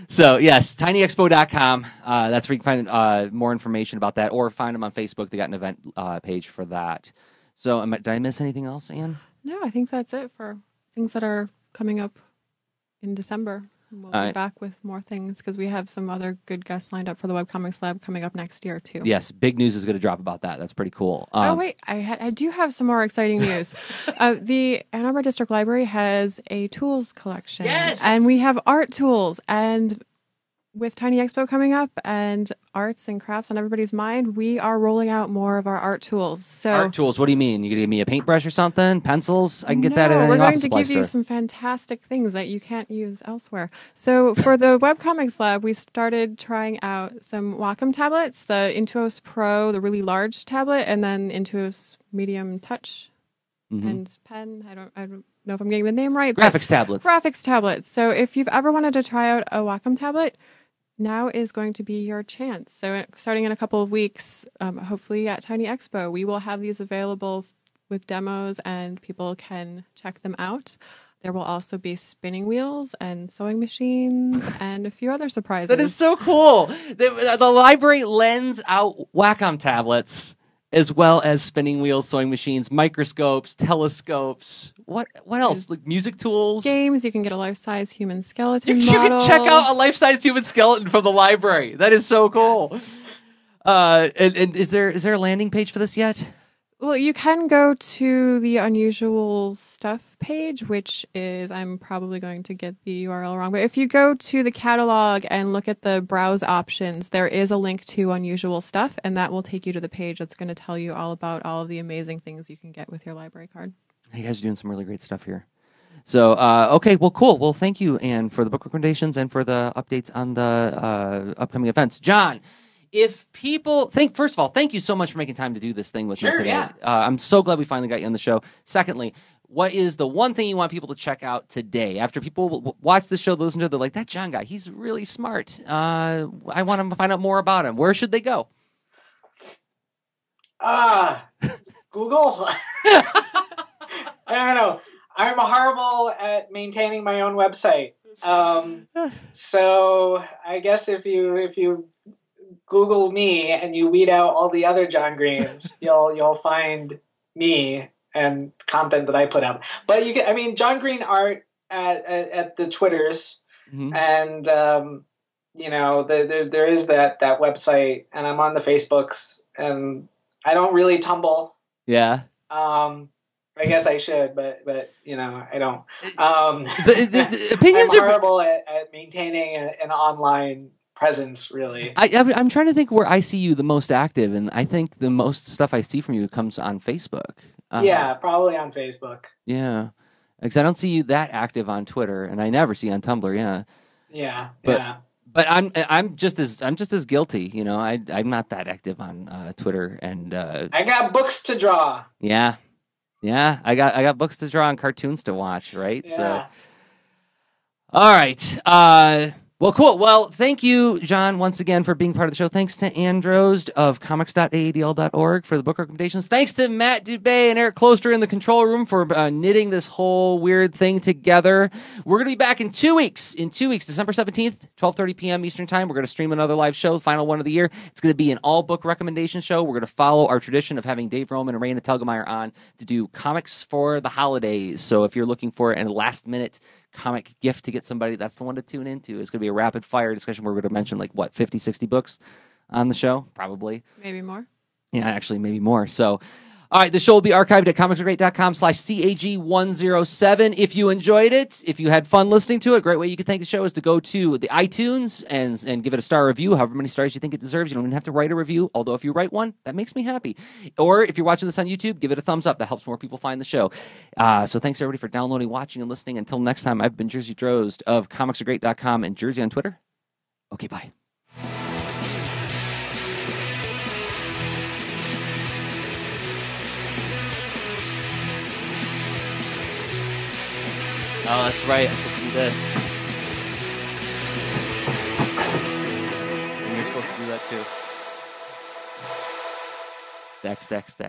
So yes, tiny expo dot com. Uh, that's where you can find uh, more information about that, or find them on Facebook. They got an event uh, page for that. So um, did I miss anything else, Anne? No, I think that's it for things that are coming up in December. We'll All be right. back with more things, because we have some other good guests lined up for the Webcomics Lab coming up next year, too. Yes, big news is going to drop about that. That's pretty cool. Um, oh, wait. I, ha I do have some more exciting news. uh, the Ann Arbor District Library has a tools collection. Yes! And we have art tools. And with Tiny Expo coming up and arts and crafts on everybody's mind, we are rolling out more of our art tools. So art tools, what do you mean? You're going to give me a paintbrush or something? Pencils? I can get no, that in an office. We're going to give store. you some fantastic things that you can't use elsewhere. So for the Webcomics Lab, we started trying out some Wacom tablets, the Intuos Pro, the really large tablet, and then Intuos Medium Touch mm-hmm. and Pen. I don't... I don't know if I'm getting the name right. Graphics tablets. Graphics tablets. So if you've ever wanted to try out a Wacom tablet, now is going to be your chance. So starting in a couple of weeks, um, hopefully at Tiny Expo, we will have these available with demos and people can check them out. There will also be spinning wheels and sewing machines and a few other surprises. That is so cool. The, the library lends out Wacom tablets as well as spinning wheels, sewing machines, microscopes, telescopes. What what else? Like music tools? Games. You can get a life-size human skeleton you, model. You can check out a life-size human skeleton from the library. That is so cool. Yes. Uh, and, and is there is there a landing page for this yet? Well, you can go to the Unusual Stuff page, which is, I'm probably going to get the U R L wrong, but if you go to the catalog and look at the browse options, there is a link to Unusual Stuff, and that will take you to the page that's going to tell you all about all of the amazing things you can get with your library card. You guys are doing some really great stuff here. So, uh, okay, well, cool. Well, thank you, Anne, for the book recommendations and for the updates on the uh, upcoming events. John, if people think, first of all, thank you so much for making time to do this thing with sure, me today. Yeah. Uh, I'm so glad we finally got you on the show. Secondly, what is the one thing you want people to check out today? After people w watch the show, listen to it, they're like, that John guy, he's really smart. Uh, I want them to find out more about him. Where should they go? Ah, uh, Google. I don't know. I'm horrible at maintaining my own website. Um, so I guess if you if you Google me and you weed out all the other John Greens, you'll you'll find me and content that I put up. But you can, I mean, John Green Art at at, at the Twitters, mm-hmm. and um, you know, the, the, there is that that website, and I'm on the Facebooks, and I don't really tumble. Yeah. Um. I guess I should, but but you know, I don't. Um, the, the, the opinions I'm horrible are... at, at maintaining a, an online presence. Really, I, I'm trying to think where I see you the most active, and I think the most stuff I see from you comes on Facebook. Uh, yeah, probably on Facebook. Yeah, because I don't see you that active on Twitter, and I never see you on Tumblr. Yeah. Yeah. But, yeah. But I'm I'm just as I'm just as guilty, you know. I I'm not that active on uh, Twitter, and uh, I got books to draw. Yeah. Yeah, I got I got books to draw and cartoons to watch, right? Yeah. So, all right. Uh, Well, cool. Well, thank you, John, once again for being part of the show. Thanks to Ann Drozd of comics dot A D L dot org for the book recommendations. Thanks to Matt Dubay and Eric Kloster in the control room for uh, knitting this whole weird thing together. We're going to be back in two weeks. In two weeks, December seventeenth, twelve thirty p m Eastern Time. We're going to stream another live show, the final one of the year. It's going to be an all-book recommendation show. We're going to follow our tradition of having Dave Roman and Raina Telgemeier on to do comics for the holidays. So if you're looking for a last-minute comic gift to get somebody, that's the one to tune into. It's going to be a rapid fire discussion where we're going to mention like what fifty, sixty books on the show, probably, maybe more. Yeah, actually maybe more. So all right, the show will be archived at comics are great dot com slash C A G one oh seven. If you enjoyed it, if you had fun listening to it, a great way you can thank the show is to go to the iTunes and and give it a star review, however many stars you think it deserves. You don't even have to write a review, although if you write one, that makes me happy. Or if you're watching this on YouTube, give it a thumbs up. That helps more people find the show. Uh, so thanks, everybody, for downloading, watching, and listening. Until next time, I've been Jersey Drozd of comics are great dot com and Jersey on Twitter. Okay, bye. Oh, that's right. I supposed to do this. And you're supposed to do that too. Stack, stack, stack.